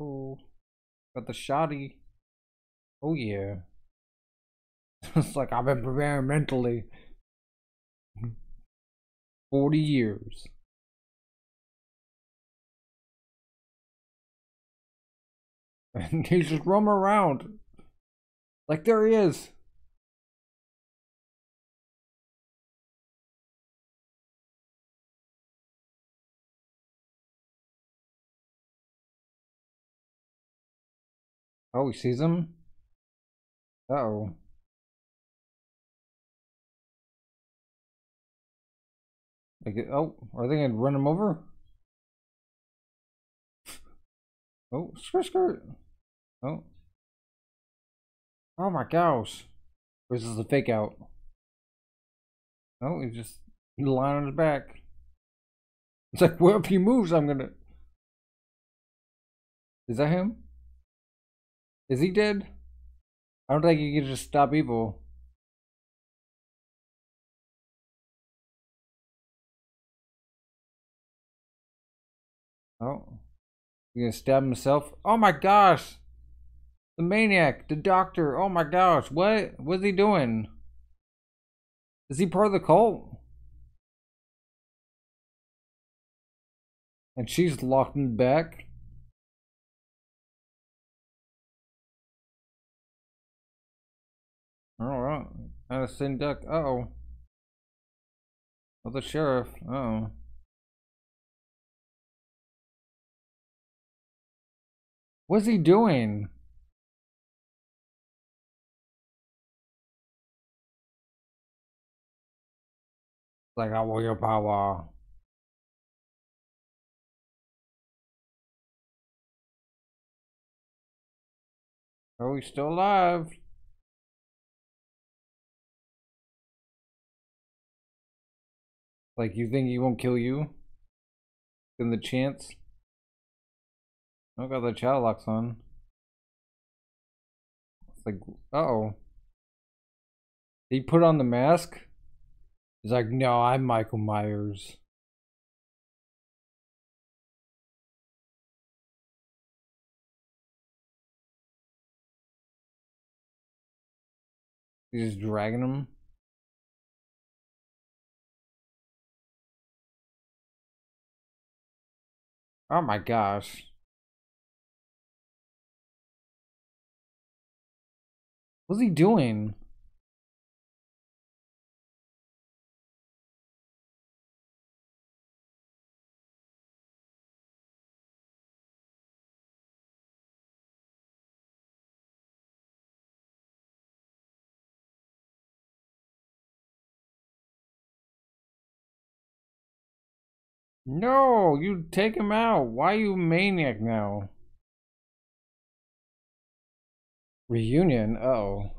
Oh. Got the shoddy. Oh yeah. It's like I've been preparing mentally. 40 years. And he just roam around. Like there he is. Oh, he sees him? Uh-oh. Oh, are they gonna run him over? Oh, skirt, skirt. Oh. Oh my gosh. Or is this a fake out? Oh, he's just lying on his back. It's like, well, if he moves, I'm gonna... Is that him? Is he dead? I don't think you can just stop evil. Oh, he's gonna stab himself. Oh my gosh! The maniac, the doctor. Oh my gosh, what? What's he doing? Is he part of the cult? And she's locked in the back. Alright, out of sin duck. Uh oh. Oh, the sheriff. Uh oh. What's he doing? Like, I want your power. Oh, he's still alive. Like, you think he won't kill you? Give him the chance. I got the child locks on. It's like, uh-oh. He put on the mask? He's like, no, I'm Michael Myers. He's just dragging him. Oh my gosh. What's he doing? No, you take him out. Why you maniac now? Reunion, uh-oh.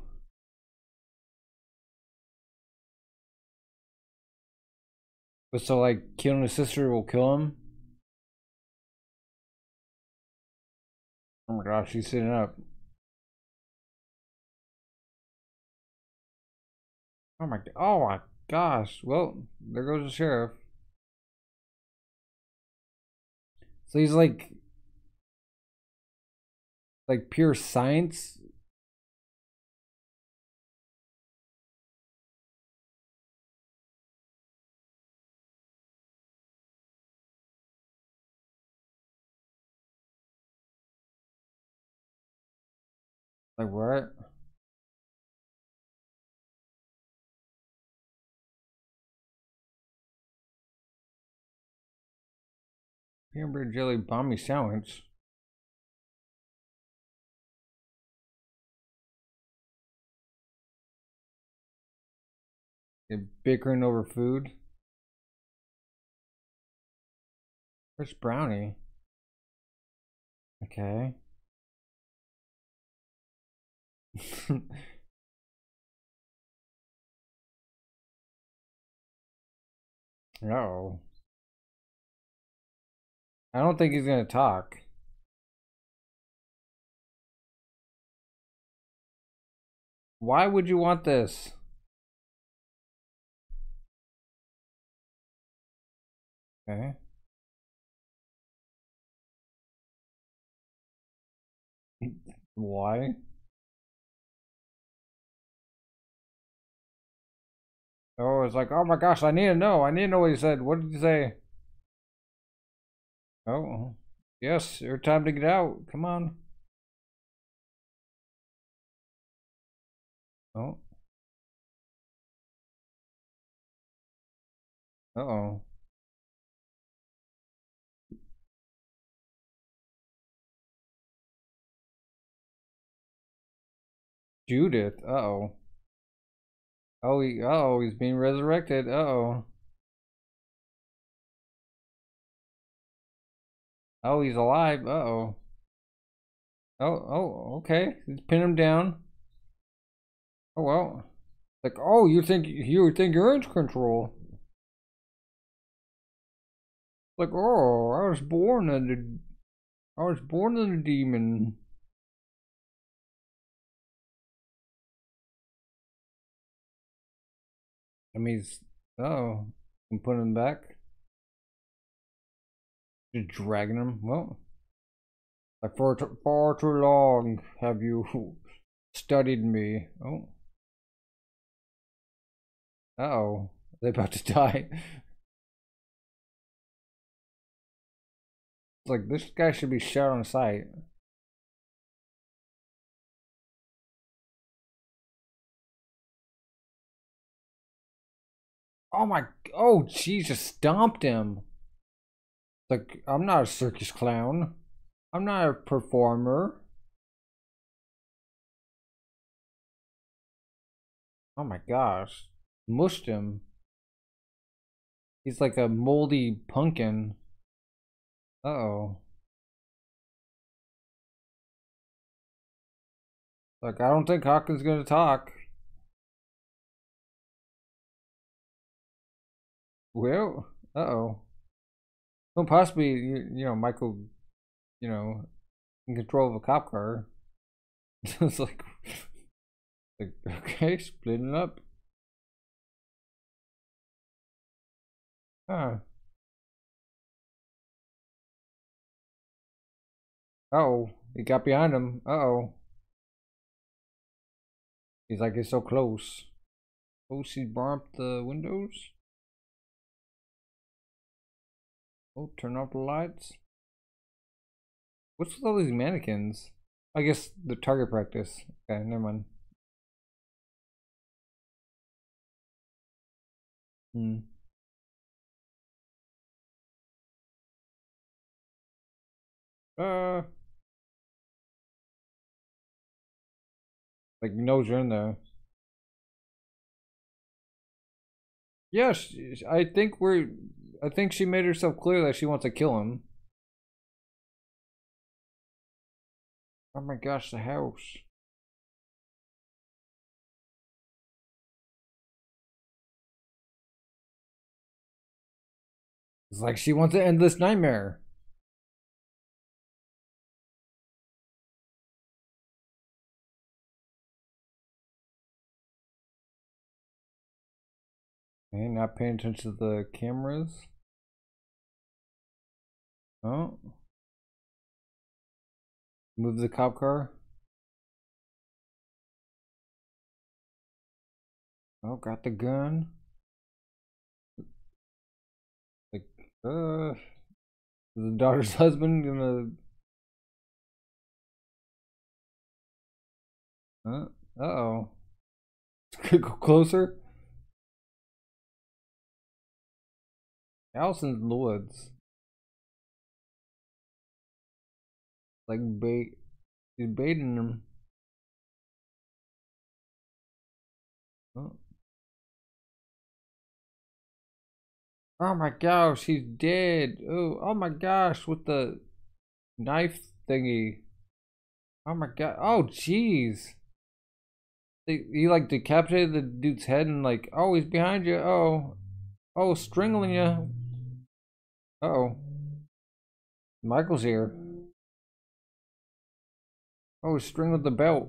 But so like killing his sister will kill him? Oh my gosh, she's sitting up. Oh my gosh. Well, there goes the sheriff. So he's like pure science. Like what? Peanut butter jelly balmy sandwich. They're bickering over food. Where's Brownie? Okay. No. I don't think he's gonna talk. Why would you want this? Okay. Why? Oh, it's like, oh my gosh, I need to know. I need to know what he said. What did he say? Oh, yes, your time to get out. Come on. Oh. Uh-oh. Judith, uh-oh. Oh, he's being resurrected, uh-oh. Oh, he's alive, uh-oh. Oh, okay, let's pin him down. Oh, well. Like, oh, you think you're in control. Like, oh, I was born as a demon. I mean, oh, I'm putting him back. Just dragging him. Well, like far too long have you studied me. Oh. Uh-oh, they're about to die. It's like, this guy should be shot on sight. Oh my, oh, Jesus stomped him. Like, I'm not a circus clown. I'm not a performer. Oh my gosh. Mushed him. He's like a moldy pumpkin. Uh-oh. Like, I don't think Hawkins gonna talk. Well, uh-oh. Well, possibly, you know, Michael, you know, in control of a cop car. It's like, okay, splitting up. Huh. Uh-oh, he got behind him. Uh-oh. He's like, he's so close. Oh, she bumped the windows. Oh, turn off the lights. What's with all these mannequins? I guess the target practice. Okay, never mind. Like, you know you're in there. Yes, I think she made herself clear that she wants to kill him. Oh my gosh, the house. It's like she wants to end this nightmare. Okay, not paying attention to the cameras. Oh. Move the cop car. Oh, got the gun. Like, the daughter's husband gonna... Uh-oh. Go closer. House in the woods. Like bait. He's baiting him. Oh. Oh my gosh, he's dead. Oh my gosh, with the knife thingy. Oh my god. Oh jeez. He like decapitated the dude's head and like, oh, he's behind you. Oh, strangling you. Uh-oh. Michael's here. Oh, he's strangled the belt.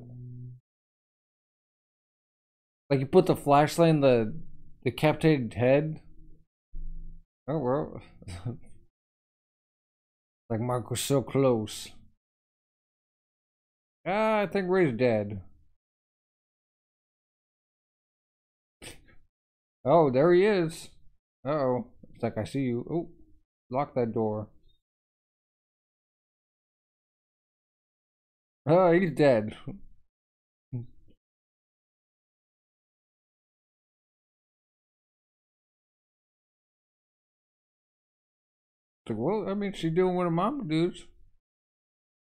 Like you put the flashlight in the decapitated head. Oh well. Like Michael's so close. Ah, I think Ray's dead. Oh, there he is. Uh-oh. It's like I see you. Oh, lock that door. Oh, he's dead. Well, I mean, she's doing what her mama does.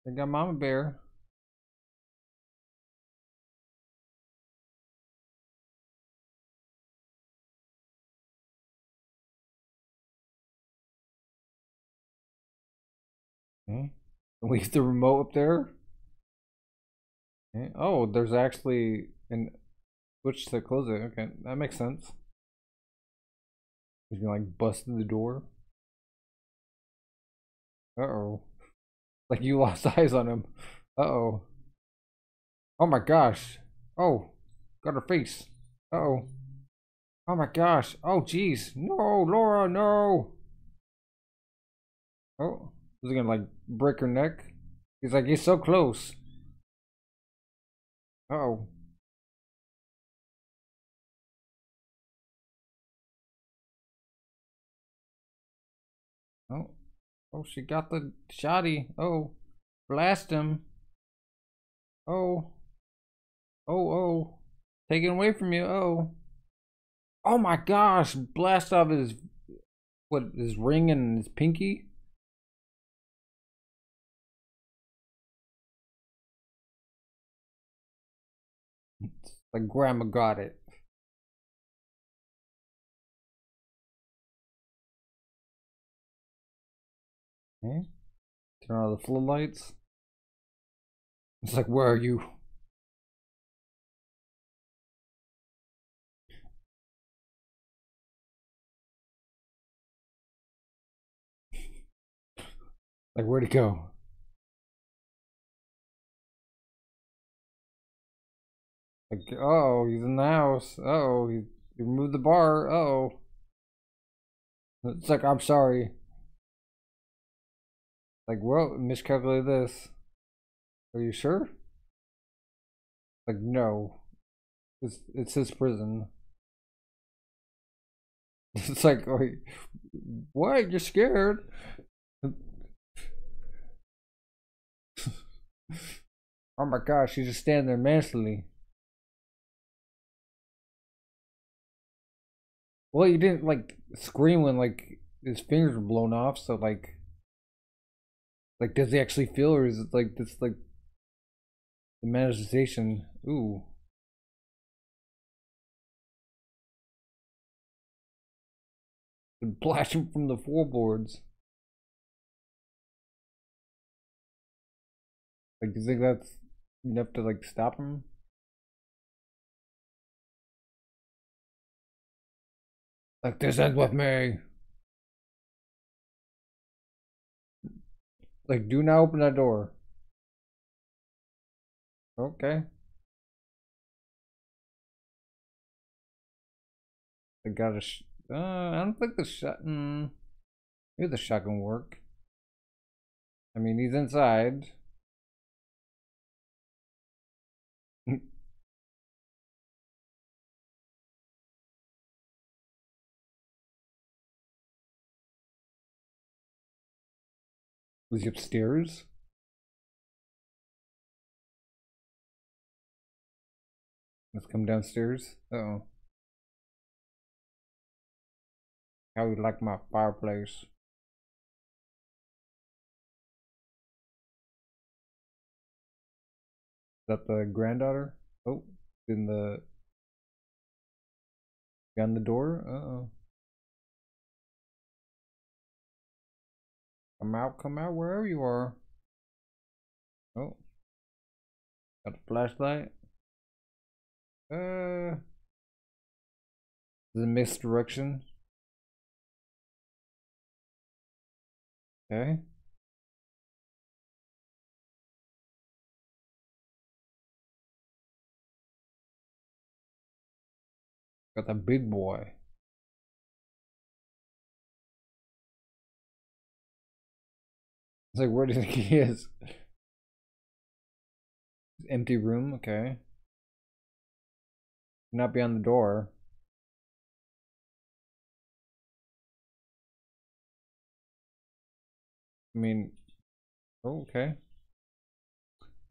They got Mama Bear. Okay. Leave the remote up there. Okay. Oh, there's actually an switch to close it. Okay, that makes sense. He's gonna like bust through the door. Uh-oh. Like you lost eyes on him. Uh-oh. Oh my gosh. Oh. Got her face. Uh-oh. Oh my gosh. Oh jeez. No, Laura, no. Oh. Is he gonna like break her neck? He's like, he's so close. Uh-oh. Oh. Oh, she got the shoddy. Oh, blast him. Oh. Oh, oh. Take it away from you. Oh. Oh my gosh. Blast off his, what, his ring and his pinky? It's like grandma got it. Okay. Turn on the floodlights. It's like, where are you? Like, where'd he go? Like, uh-oh, he's in the house. Uh-oh, he removed the bar. Uh-oh. It's like, I'm sorry. Like, well, miscalculated this. Are you sure? Like, no. It's his prison. It's like, wait, what? You're scared? Oh my gosh, you just stand there menacingly. Well, you didn't, like, scream when, like, his fingers were blown off, so, like... Like, does he actually feel, or is it like this, like the manifestation? Ooh. Blast him from the floorboards. Like, do you think that's enough to like stop him? Like, this ends with me. Like, do not open that door. Okay. I got a. I don't think the shot. Maybe the shot can work. I mean, he's inside. Was he upstairs? Let's come downstairs. Uh-oh. How you like my fireplace? Is that the granddaughter? Oh, in the... Behind the door? Uh-oh. Come out, wherever you are. Oh. Got a flashlight. The misdirection. Okay. Got that big boy. It's like, where do you think he is? Empty room, okay. Not beyond the door. I mean, oh, okay.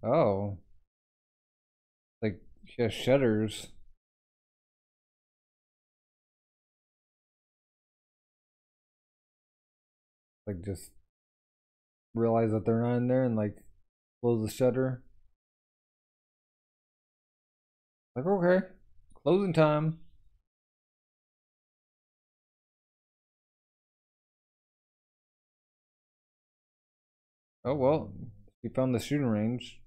Oh. Like, she has shutters. Like, just realize that they're not in there and like close the shutter. Like, okay, closing time. Oh well, he found the shooting range.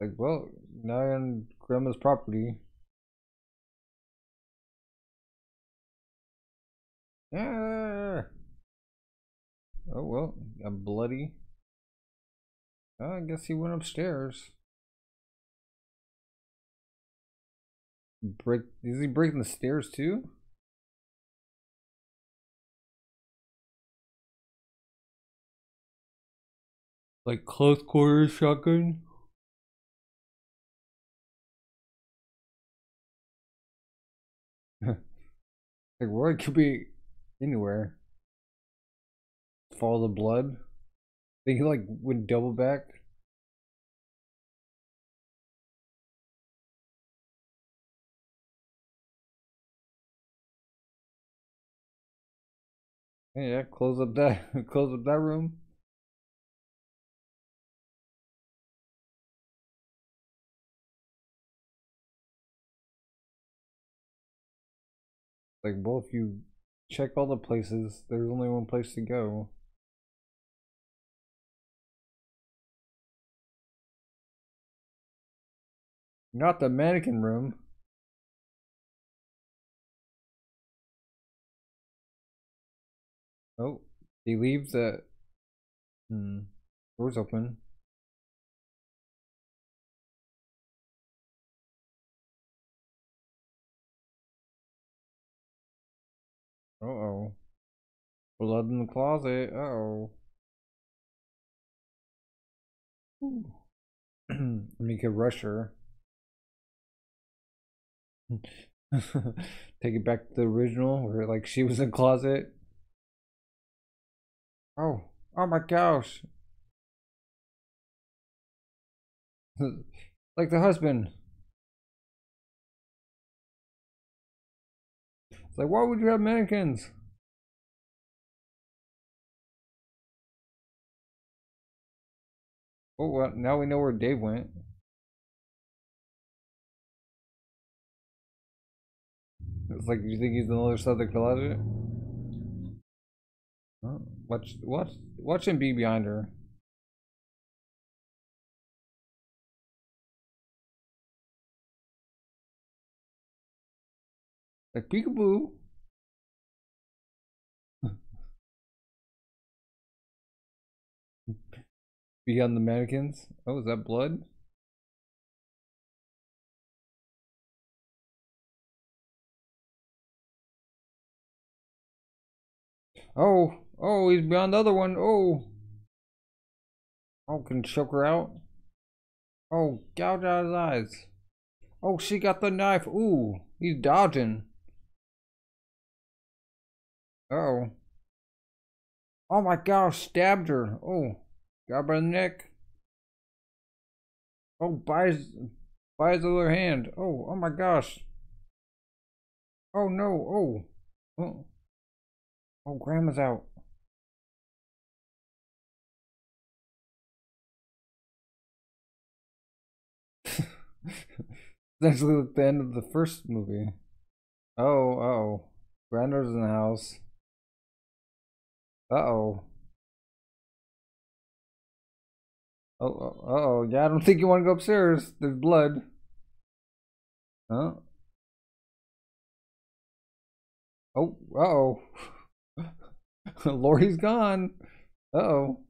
Like, well, now you're on Grandma's property. Yeah. Oh well, I'm bloody. Oh, I guess he went upstairs. Is he breaking the stairs too? Like close quarters shotgun? Like, where it could be. Anywhere. Follow the blood. Think he like would double back. Yeah, close up that room. Like, well, if you check all the places, there's only one place to go. Not the mannequin room. Oh, he leaves the door's open. Uh-oh. Blood in the closet. Uh-oh. We could rush her. Take it back to the original where like she was in the closet. Oh. Oh my gosh. Like the husband. It's like, why would you have mannequins? Oh, well, now we know where Dave went. It's like, you think he's on the other side of the closet? Oh, watch him be behind her. Like peekaboo. Beyond the mannequins. Oh, is that blood? Oh, oh, he's beyond the other one. Oh. Oh, can choke her out. Oh, gouge out his eyes. Oh, she got the knife. Ooh, he's dodging. Uh-oh. Oh my gosh, stabbed her. Oh, got by the neck. Oh, by his other hand. Oh, oh my gosh. Oh no, oh. Oh, oh, Grandma's out. That's actually the end of the first movie. Oh, uh-oh. Grander's in the house. Uh-oh. Uh-oh. Yeah, I don't think you want to go upstairs. There's blood. Huh? Oh, uh-oh. Lori's gone. Uh-oh.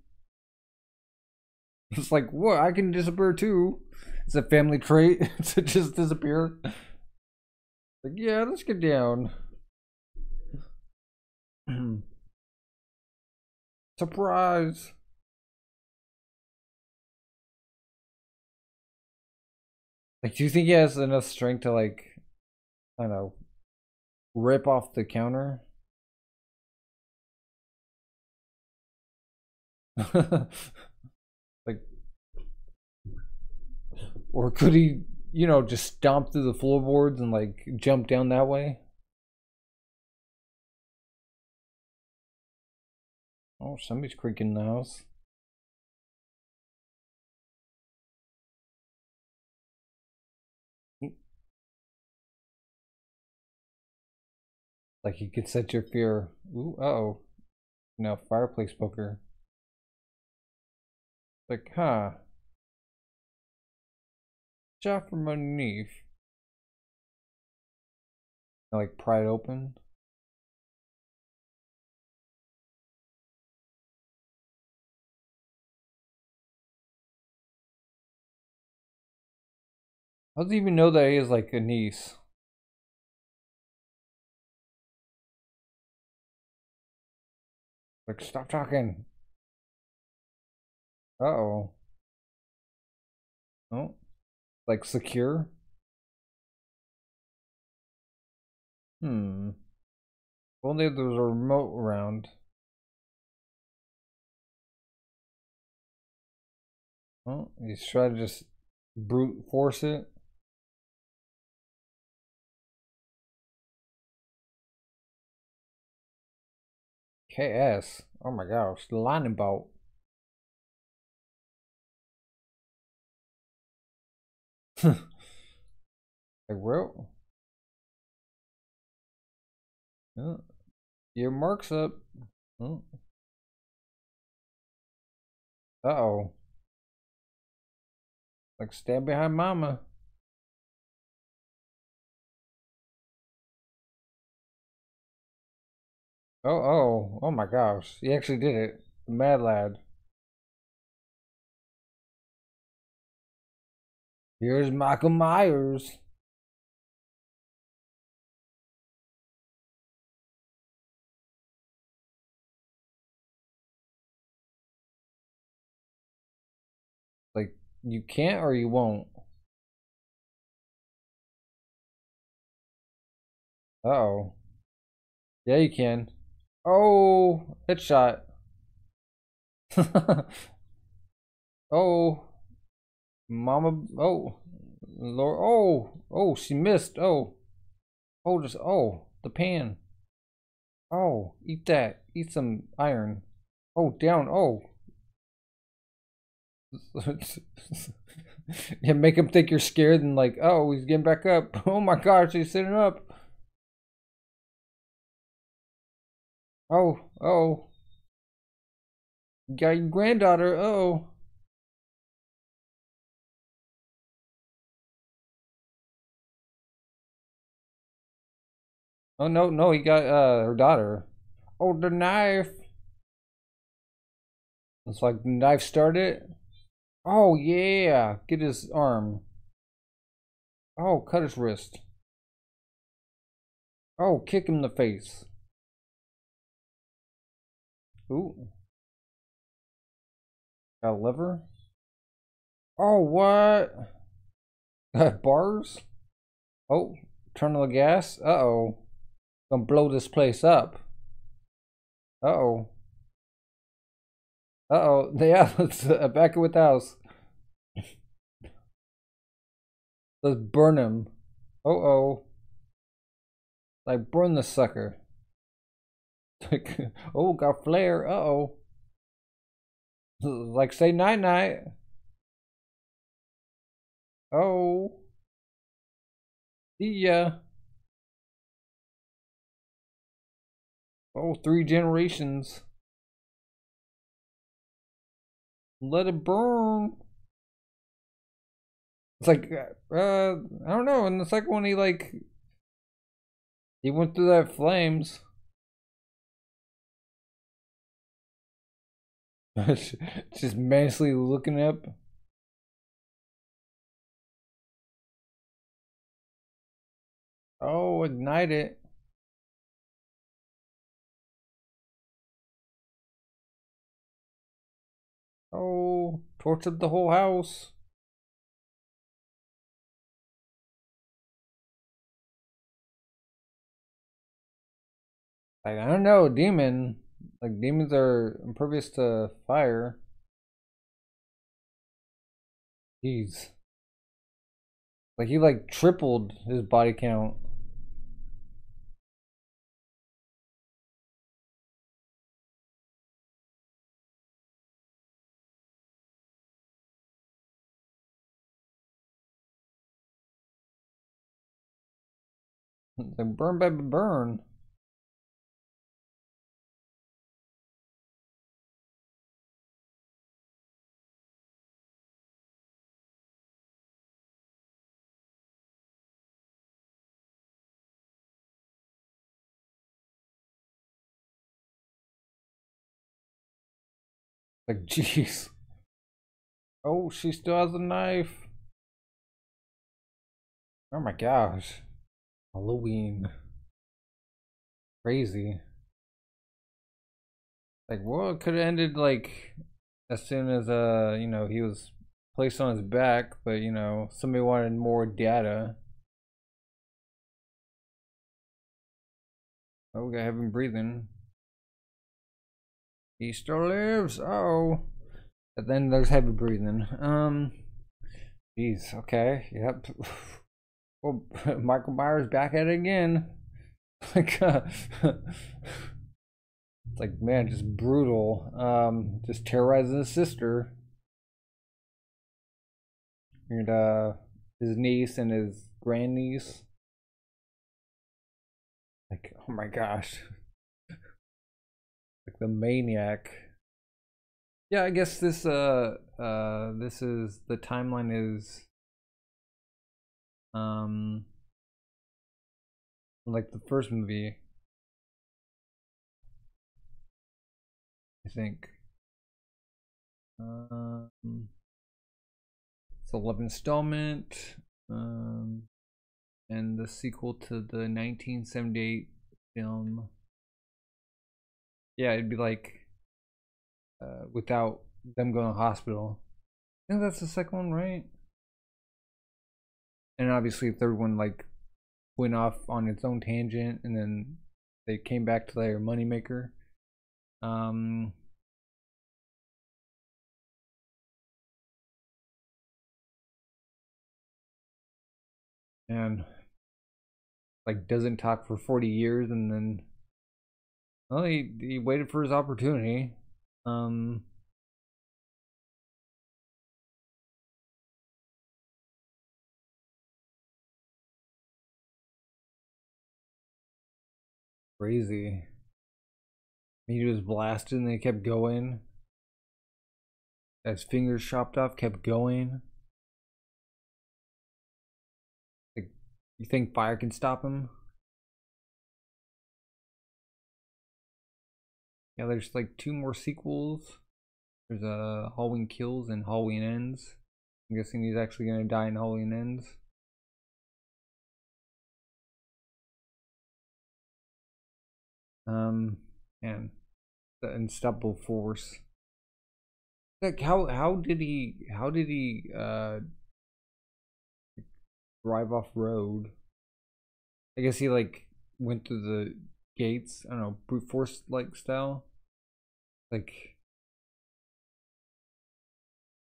It's like, what? I can disappear too. It's a family trait to just disappear. Like, yeah, let's get down. Surprise. Like, do you think he has enough strength to, like, I don't know, rip off the counter? Like, or could he, you know, just stomp through the floorboards and, like, jump down that way? Oh, somebody's creaking in the house. Like, you could set your fear. Ooh, uh-oh. Now, fireplace poker. Like, huh. Shot from underneath. And, like, pry it open. How does he even know that he is, like, a niece? Like, stop talking. Uh-oh. Oh. Like, secure? Hmm. Only if there was a remote around. Oh, he's trying to just brute force it. KS. Oh my gosh, the lightning bolt. Like, well. Yeah. Your mark's up. Oh. Uh-oh. Like, stand behind mama. Oh my gosh, he actually did it. The mad lad. Here's Michael Myers. Like, you can't or you won't. Uh-oh. Yeah, you can. Oh, headshot. Oh, mama. Oh, Lord. Oh, she missed. Oh, just, oh, the pan. Oh, eat that. Eat some iron. Oh, down. Oh. Yeah, make him think you're scared and, like, oh, he's getting back up. Oh my gosh, he's sitting up. Oh, you got your granddaughter. Oh, oh no, he got her daughter. Oh, the knife. It's like the knife started. Oh yeah, get his arm. Oh, cut his wrist. Oh, kick him in the face. Ooh. Got a lever? Oh, what? Bars? Oh, turn on the gas? Uh-oh. Gonna blow this place up. Uh-oh. Uh-oh. Yeah, let's evacuate the house. Let's burn him. Uh-oh. Like, burn the sucker. Like, oh, got flare. Uh-oh. Like, say night-night. Oh. See ya. Oh, three generations. Let it burn. It's like, I don't know. In the second one, he went through that flames. Just manfully looking up. Oh, ignite it. Oh, torch up the whole house. Like, I don't know, demon. Like, demons are impervious to fire. Jeez. Like, he, tripled his body count. Like, burn, baby, burn. Like, jeez. Oh, she still has a knife. Oh my gosh. Halloween. Crazy. Like, well, it could have ended, as soon as, you know, he was placed on his back, but, you know, somebody wanted more data. Oh, we gotta have him breathing. He still lives. Oh, and then there's heavy breathing. Jeez. Okay. Yep. Well, Michael Myers back at it again. Like, it's like, man, just brutal. Just terrorizing his sister and his niece and his grandniece. Like, oh my gosh. The maniac. Yeah, I guess this this is the timeline is like the first movie, I think. It's the 11th installment, and the sequel to the 1978 film. Yeah, it'd be like without them going to the hospital. I think that's the second one, right? And obviously the third one went off on its own tangent, and then they came back to their moneymaker. And doesn't talk for 40 years, and then well, he waited for his opportunity. Crazy. He was blasted and they kept going. His fingers chopped off, kept going. Like, you think fire can stop him? Yeah, there's two more sequels. There's Halloween Kills and Halloween Ends. I'm guessing he's actually gonna die in Halloween Ends. And the unstoppable force. Like, how did he drive off road? I guess he went through the gates. I don't know, brute force style.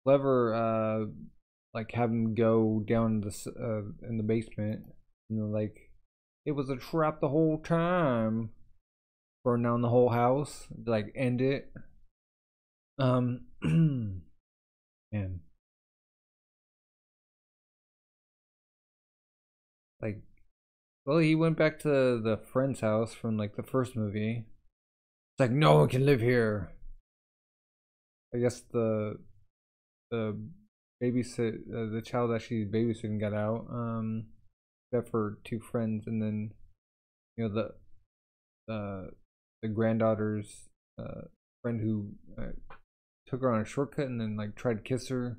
Clever, have him go down the in the basement, and it was a trap the whole time. Burn down the whole house, end it. Man, well, he went back to the friend's house from the first movie. like, no one can live here. I guess the child that she's babysitting got out, except for two friends, and then, you know, the granddaughter's friend who took her on a shortcut and then like tried to kiss her.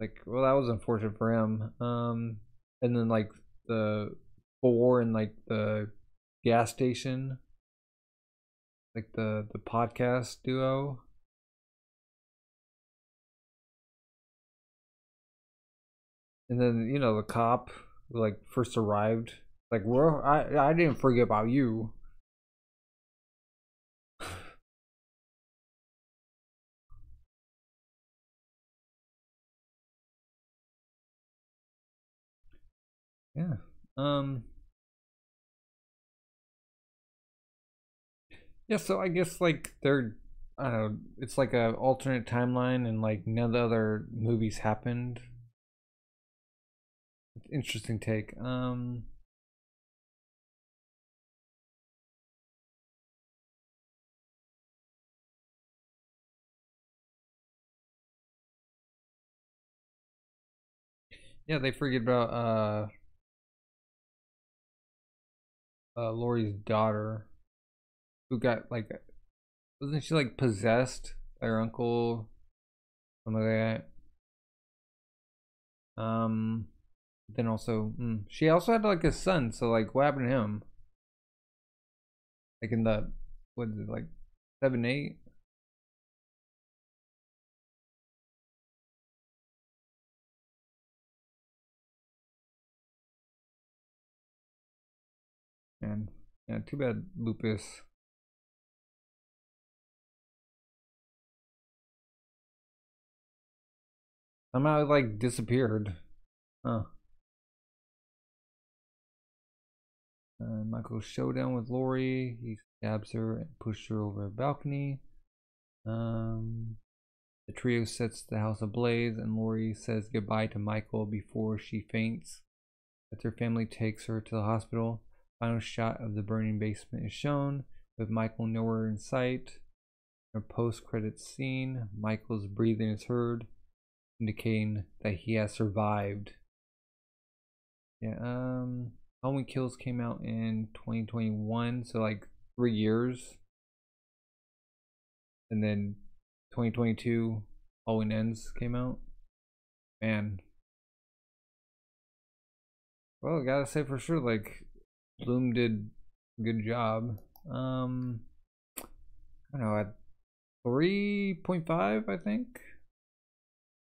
Like, well, that was unfortunate for him. And then like the war in like the gas station, like the podcast duo. And then, you know, the cop who, like, first arrived, like, well, I didn't forget about you. Yeah. Yeah, so I guess like they're, I don't know, it's like a alternate timeline and like none of the other movies happened. Interesting take. Yeah, they forget about Laurie's daughter, who got like, wasn't she like possessed by her uncle, something like that? Then also, she also had like a son. So like, what happened to him? Like in the, what is it, like 7, 8? And yeah, too bad lupus. Somehow it like disappeared. Huh. Michael's showdown with Laurie. He stabs her and pushes her over a balcony. The trio sets the house ablaze, and Laurie says goodbye to Michael before she faints. As her family takes her to the hospital, final shot of the burning basement is shown, with Michael nowhere in sight. In a post-credits scene, Michael's breathing is heard, indicating that he has survived. Yeah. Halloween Kills came out in 2021, so like 3 years. And then 2022, Halloween Ends came out. Man. Well, I gotta say for sure, like, Bloom did a good job. I don't know, at 3.5, I think.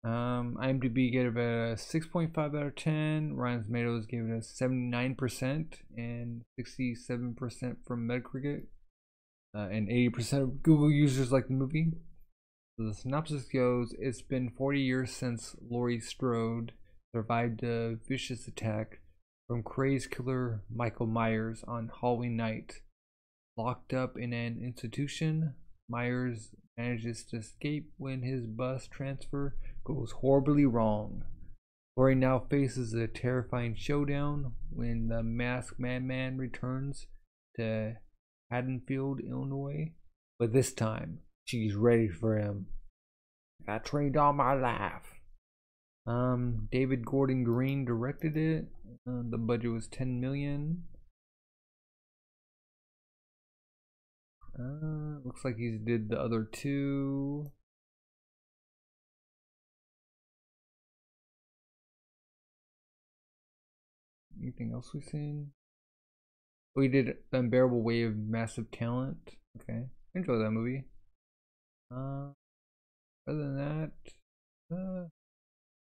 IMDb gave it a 6.5 out of 10. Rotten Tomatoes gave it a 79% and 67% from Metacritic, and 80% of Google users like the movie. So the synopsis goes: it's been 40 years since Laurie Strode survived a vicious attack from crazed killer Michael Myers on Halloween night. Locked up in an institution, Myers manages to escape when his bus transfer goes horribly wrong. Laurie now faces a terrifying showdown when the masked madman returns to Haddonfield, Illinois, but this time she's ready for him. I trained all my life. David Gordon Green directed it. The budget was $10 million. Looks like he did the other two. Anything else we've seen? We did The Unbearable Weight of Massive Talent. Okay, I enjoyed that movie. Other than that,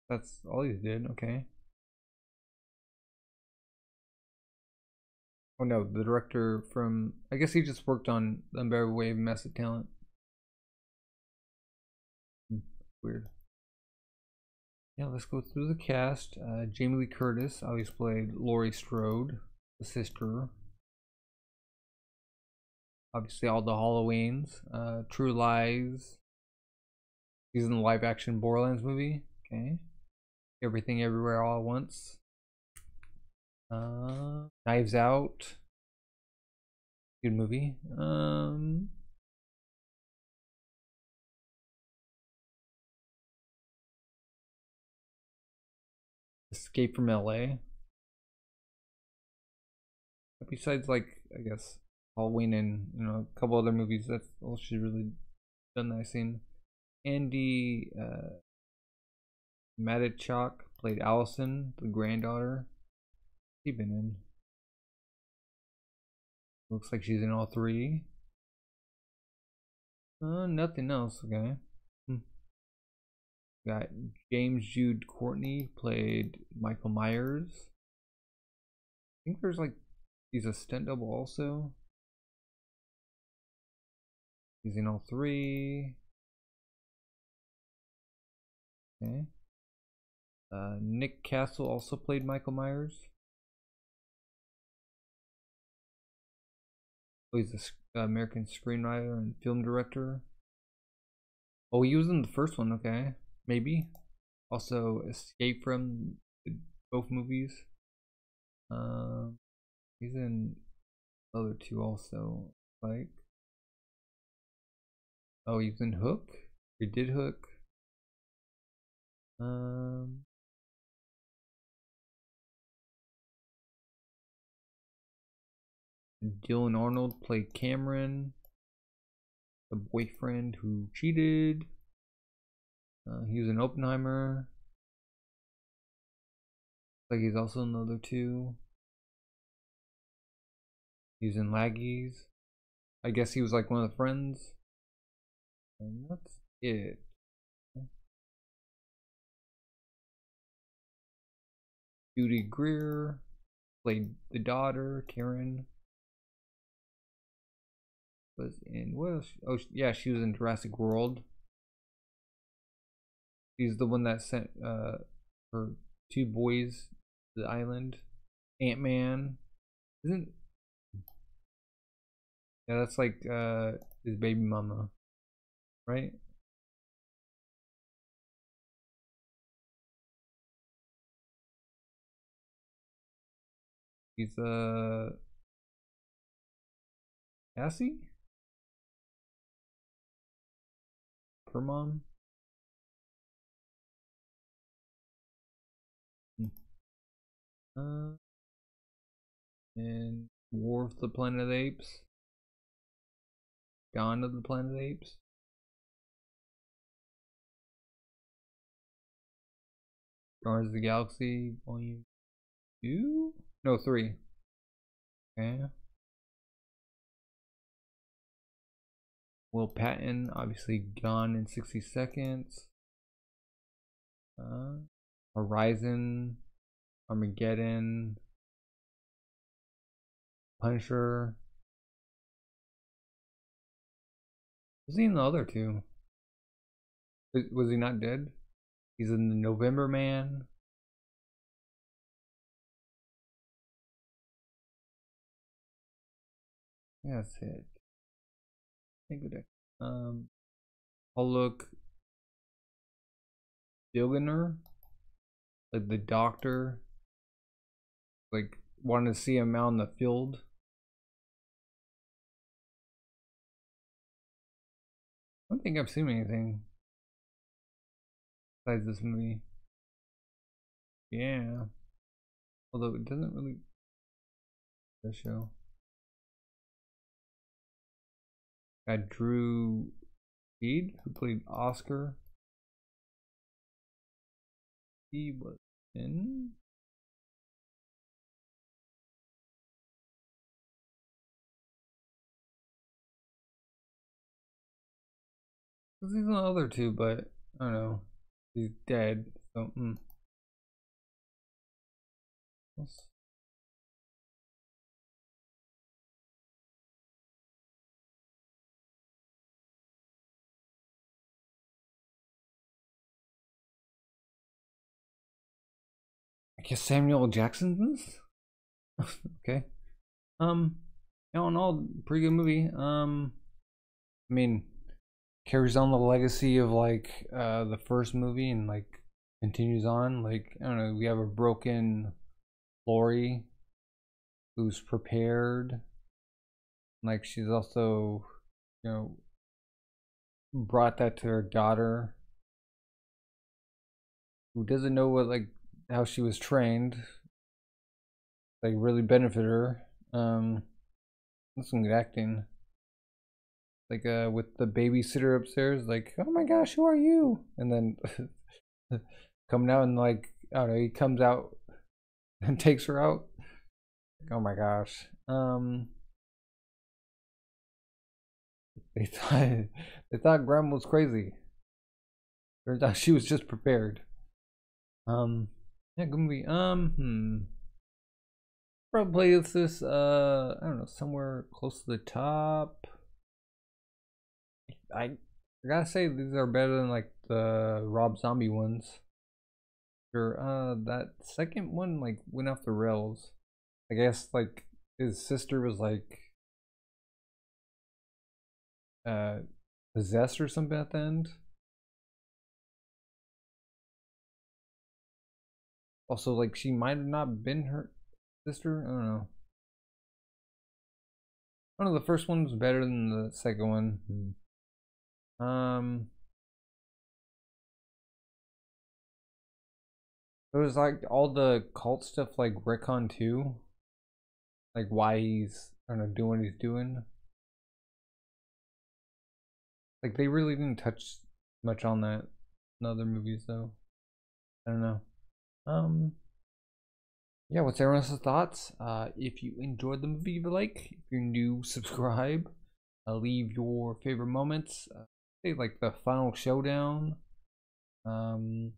that's all he did. Okay. Oh no, the director from, I guess he just worked on The Unbearable Weight of Massive Talent. Weird. Yeah, let's go through the cast. Jamie Lee Curtis always played Laurie Strode, the sister. Obviously all the Halloweens. True Lies. She's in the live action Borderlands movie. Okay. Everything Everywhere All at Once. Knives Out, good movie. Escape from LA. But besides, like, I guess Halloween and, you know, a couple other movies, that's all she's really done that I've seen. Andy Matichok played Allison, the granddaughter. She's been in. Looks like she's in all three. Nothing else, okay. Got James Jude Courtney played Michael Myers. I think there's like, he's a stunt double also. He's in all three. Okay. Nick Castle also played Michael Myers. Oh, he's an American screenwriter and film director. Oh, he was in the first one, okay. Maybe. Also, Escape from both movies. He's in the other two also. Like, oh, he's in Hook. He did Hook. Dylan Arnold played Cameron, the boyfriend who cheated. He was in Oppenheimer. Like, he's also in the other two. He's in Laggies. I guess he was like one of the friends. And that's it. Judy Greer played the daughter, Karen. Was in, what else? Oh yeah, she was in Jurassic World. She's the one that sent her two boys to the island. Ant Man, isn't? Yeah, that's like his baby mama, right? He's Cassie. Her mom. And War for the Planet of the Apes. Dawn of the Planet of the Apes. Guardians of the Galaxy Volume 2? No, 3. Okay. Will Patton, obviously Gone in 60 Seconds. Horizon, Armageddon, Punisher. Was he in the other two? Was he not dead? He's in the November Man. That's it. I'll look. Dylan, like the doctor, like wanted to see him out in the field. I don't think I've seen anything besides this movie. Yeah, although it doesn't really show. Got Drew Reed, who played Oscar. He was in. He's in the other two, but I don't know. He's dead, so. I guess Samuel Jackson's. Okay. All in all, pretty good movie. I mean, carries on the legacy of like the first movie and like continues on. Like, I don't know, we have a broken Lori who's prepared. Like, she's also, you know, brought that to her daughter who doesn't know what like how she was trained, like, really benefited her. That's some good acting. Like, with the babysitter upstairs, like, oh my gosh, who are you? And then coming out and, like, I don't know, he comes out and takes her out. Like, oh my gosh. They thought Grandma was crazy. Turns out she was just prepared. Yeah, good movie. Probably it's this, I don't know, somewhere close to the top. I gotta say, these are better than, like, the Rob Zombie ones. Sure, that second one, like, went off the rails. I guess, like, his sister was, like, possessed or something at the end. Also, like, she might have not been her sister. I don't know. I don't know, the first one was better than the second one. Mm-hmm. It was like all the cult stuff, like Recon 2, like why he's, I don't know, doing what he's doing. Like, they really didn't touch much on that in other movies, though. I don't know. Yeah, what's everyone else's thoughts? If you enjoyed the movie, leave a like. If you're new, subscribe. Leave your favorite moments. Say, like, the final showdown. Man.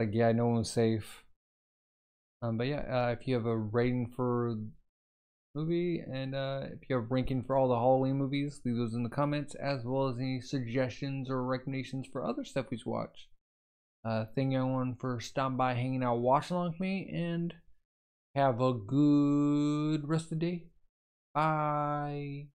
Like, yeah, no one's safe. But yeah, if you have a rating for the movie, and if you have a ranking for all the Halloween movies, leave those in the comments, as well as any suggestions or recommendations for other stuff we should watch. Thank everyone for stopping by, hanging out, watching along with me, and have a good rest of the day. Bye.